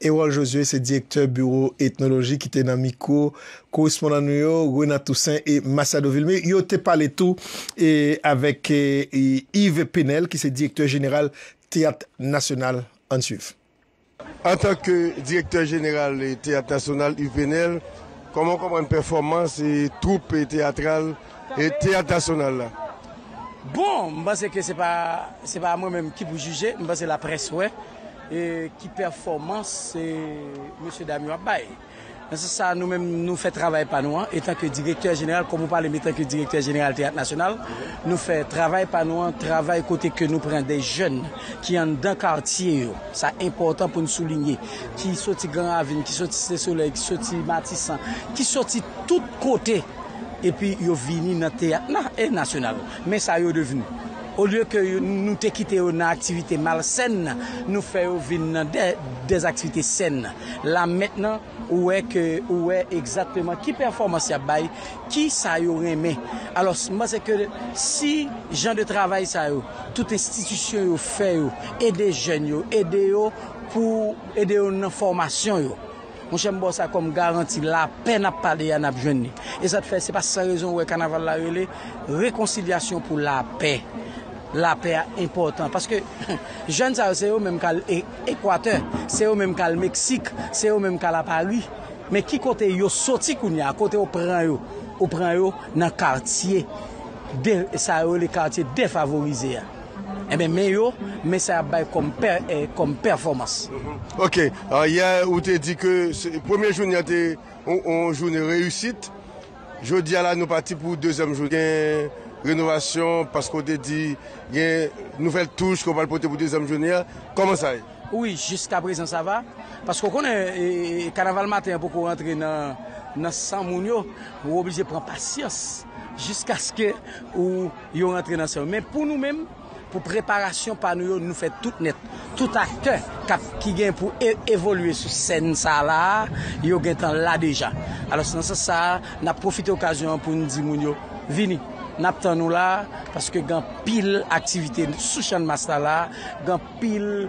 Ewol Josué, c'est directeur bureau ethnologie qui était dans Miko, correspondant nous, Renat Toussaint et Massadou Vilme. Ils ont parlé tout et avec Yves Penel, qui est directeur général Théâtre National en Suisse. En tant que directeur général du Théâtre National Yves Penel, comment comprendre une performance et troupe théâtrale et Théâtre National? Bon, je pense que ce n'est pas moi-même qui vous jugez, je pense que c'est la presse, ouais. Et qui performance c'est M. Damien Abaye. C'est ça, nous-mêmes, nous faisons travail par nous, et tant que directeur général, comme on parle, mais tant que directeur général Théâtre National, nous faisons travail par nous, travail côté que nous prenons des jeunes qui en dans quartier, ça important pour nous souligner, qui sortent Grand Avenue, qui sortent Soleil, qui sortent Matissan, qui sortent tout côté, et puis ils viennent dans le théâtre national. Mais ça y est devenu. Au lieu que nous te quittions une activité malsaine, nous faisons des activités saines. Là maintenant, où est exactement qui performance y a bail, qui ça y aurait aimé. Alors moi c'est que si gens de travail ça y toute institution y fait y aider jeunes y aider y pour aider une formation y. Mon cher ça comme garantie la peine à parler à jeune. Et ça te fait c'est pas sans raison où est carnaval la relais réconciliation pour la paix. La paix est importante parce que jeunes, c'est eux-mêmes qu'à l'Équateur, c'est eux-mêmes qu'à le Mexique, c'est eux-mêmes qu'à la Paris. Mais qui côté yo sorti kounya, côté au prend yo dans quartier de ça les quartiers défavorisés. Eh bien, mais ça a comme performance. Ok. Alors, hier, où tu dit que le premier jour, il y a un jour de réussite. Jeudi, là, nous partis pour le deuxième jour. Rénovation, parce qu'on te dit, il y a une nouvelle touche qu'on va porter pour le deuxième jour. Comment ça est? Oui, jusqu'à présent, ça va. Parce qu'on connaît le carnaval matin pour qu'on rentre dans le sang, on est obligé de prendre patience jusqu'à ce qu'on rentre dans le sang. Mais pour nous-mêmes, pour préparation par nous, nous fait tout net. Tout acteur qui gagne pour évoluer sur scène, ça là, il gagne là déjà. Alors, sans ça, on a profité de l'occasion pour nous dire, venez, nous là, parce que gagne pile activité sous champ de master là, gagne pile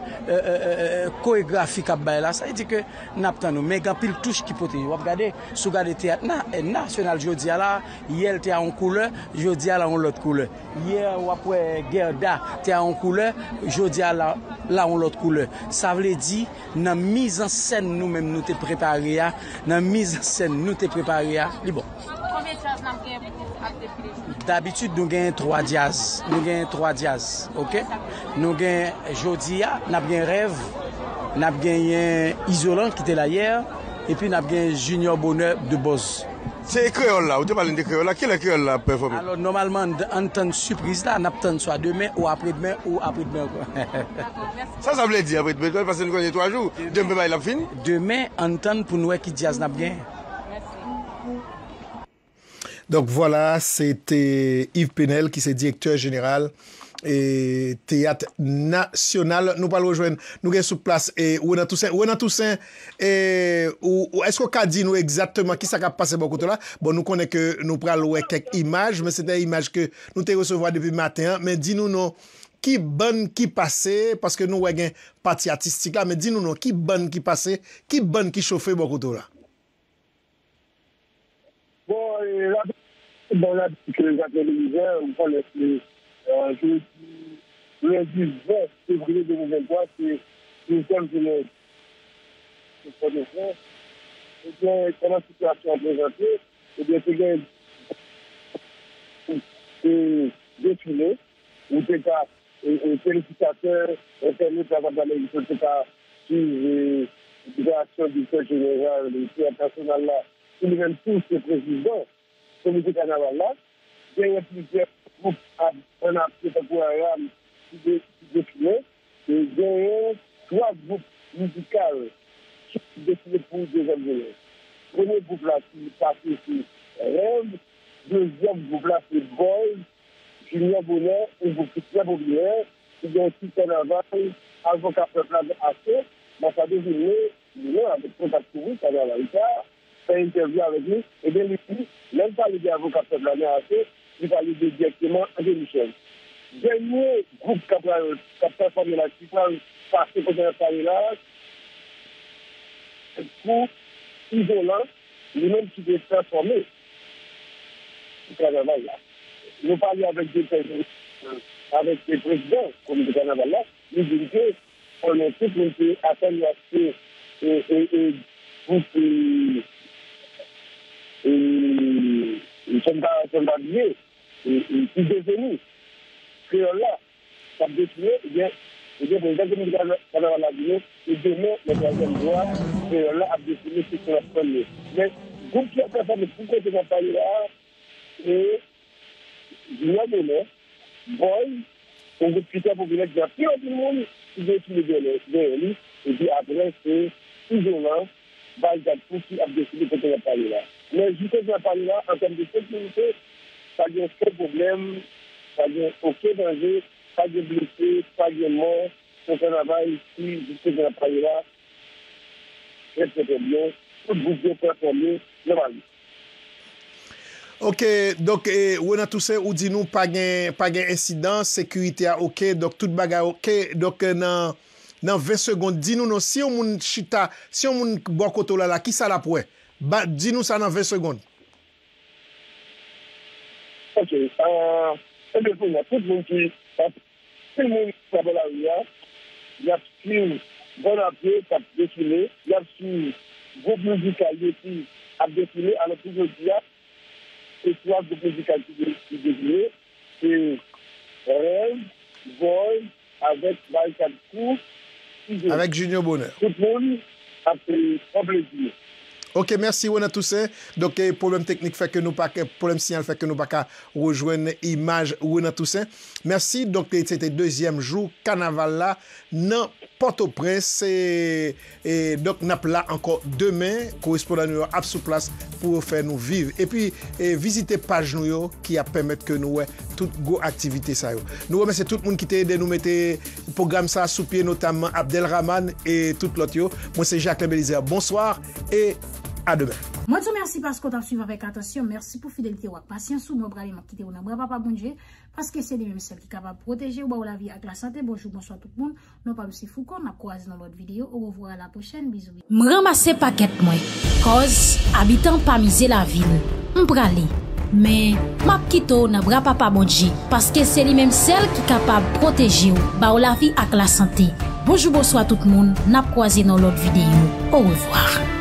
chorégraphie qui est là, ça veut dire que nous, mais gagne pile touche qui peut être. Regardez, si vous regardez le théâtre national, je dis là, hier le théâtre en couleur, je dis là en l'autre couleur. Hier, après Gerda, tu as en couleur, aujourd'hui là, on l'autre couleur. Ça veut dire, dans mise en scène, nous-mêmes, nous t'es préparés. Dans mise en scène, nous t'es préparés. Bon. Combien de choses nous avons pour d'habitude, nous avons 3 dias. Nous avons 3 dias. OK? Nous avons, aujourd'hui, nous avons un rêve, nous avons un isolant qui était là hier, et puis nous avons Junior Bonheur de Boz. C'est créole là, vous parlez de créole là, quel est créole là performé? Alors normalement, en temps de surprise là, on attend soit demain ou après-demain ou après-demain. Ça veut dire après-demain, parce que nous connaissons 3 jours. Demain, il a fini. Demain, en temps pour nous qui disons n'a bien. Donc voilà, c'était Yves Penel qui est directeur général et théâtre national. Nous allons rejoindre, nous sommes sur place et Renat Toussaint. Renat Toussaint, est-ce qu'on peut dire exactement qui s'est passé beaucoup de là? Bon, nous connaissons que nous prenons quelques images, mais c'était des images que nous avons recevues depuis le matin. Mais dis-nous non, qui bonne qui passait, parce que nous avons une partie artistique là, mais dis-nous non, qui bonne qui passait, qui bonne qui chauffait beaucoup de là? Bon, là, dans la télévision, on prend le jeudi 20 février 2023, c'est une zone de Port-au-Prince. Et bien, comment la situation est présentée, et bien, c'est bien défilé, ou c'est un félicitateur, un service à Valéry Saint-Louis, qui est l'action du chef général, du chef personnel là. Nous avons tous les présidents du comité carnaval-là. Il y a plusieurs groupes en action temporaire qui défilent. Il y a 3 groupes musicaux qui défilent pour le deuxième journée. Le premier groupe-là, c'est parti sur Rêve. Le deuxième groupe-là, c'est Boys, Junior Bonnet, et groupe Christian Bouvière. Il y a aussi carnaval, avocat peuple assez. Massadou Vilme, il y a avec son activiste, ça va la guitare. Fait interview avec nous, et bien lui, même pas les avocats de la mer, il va l'aider directement à Michel. Dernier groupe qui a performé la situation, passé pour un parrainage, un groupe isolant, lui-même qui s'est transformé. Du carnaval là. Nous parlions avec des présidents comme du carnaval là, nous disons qu'on est tous les deux à faire et groupe. Et ils sont habillés, ils sont devenus. Que là, ça me détruit, eh bien, les gens qui nous ont habillés, et demain, les troisième droit, que là, a détruit ce qu'on a fait. Mais, groupe qui a fait ça, mais pourquoi ils ont parlé là, et, il y a des gens, boys, on veut plus tard pour venir dire, tout le monde, ils ont tous les deux, et puis après, c'est isolant, balle d'apou qui a décidé de faire parler là. Mais jusqu'à ce parler là, en termes de sécurité, ça n'y a aucun problème, ça n'y a aucun danger, pas de blessés, pas de morts, son travail ici, jusqu'à ce parler là, c'est très bien, tout le monde est transformé, normalement. Ok, donc, Renat Toussaint, ou dis-nous, pas d'incident, sécurité à ok, donc tout bagay ok, donc, non. Dans 20 secondes, dis-nous si on moun chita, si on moun bokoto là, qui ça la pour? Dis-nous ça dans 20 secondes. Ok. C'est bien pour tout le monde qui a fait la rue, il a suivi bon appui, il a défilé, il a suivi groupe musical qui a défilé, alors tout le monde dit, c'est 3 groupes musicaux qui défilé, c'est Rêve, Voice, avec Valcat Cours, avec Junior Bonheur. Tout le monde a fait un plaisir. Ok, merci Renat Toussaint. Donc, le problème technique fait que nous pas, problème signal fait que nous pas rejoindre l'image Renat Toussaint. Merci. Donc, c'était le deuxième jour, carnaval là, dans Port-au-Prince. Et donc, nous sommes là encore demain, correspondant nous à sous place pour faire nous vivre. Et puis, visitez page nous qui a permettre que nous toute go activité ça yo. Nous remercions tout le monde qui t'a aidé nous mettre le programme ça sous pied, notamment Abdelrahman et tout l'autre yo. Moi c'est Jacques Lebelizer. Bonsoir et à demain. Moi je vous remercie parce qu'on t'a suivi avec attention. Merci pour fidélité ou patience ou moi bralement quitter on n'a pas bon Dieu parce que c'est les mêmes celles qui capable protéger ou la vie avec la santé. Bonjour, bonsoir tout le monde. Non pas aussi Foucault, on a croisé dans l'autre vidéo. Au revoir à la prochaine. Bisous. Me ramasser paquet moi. Cause habitant pas miser la ville. On praler. Mais map kito n'a bra papa bonji parce que c'est lui-même celle qui capable protéger ou ba ou la vie ak la santé. Bonjour bonsoir tout le monde, n'a croisé dans l'autre vidéo. Au revoir.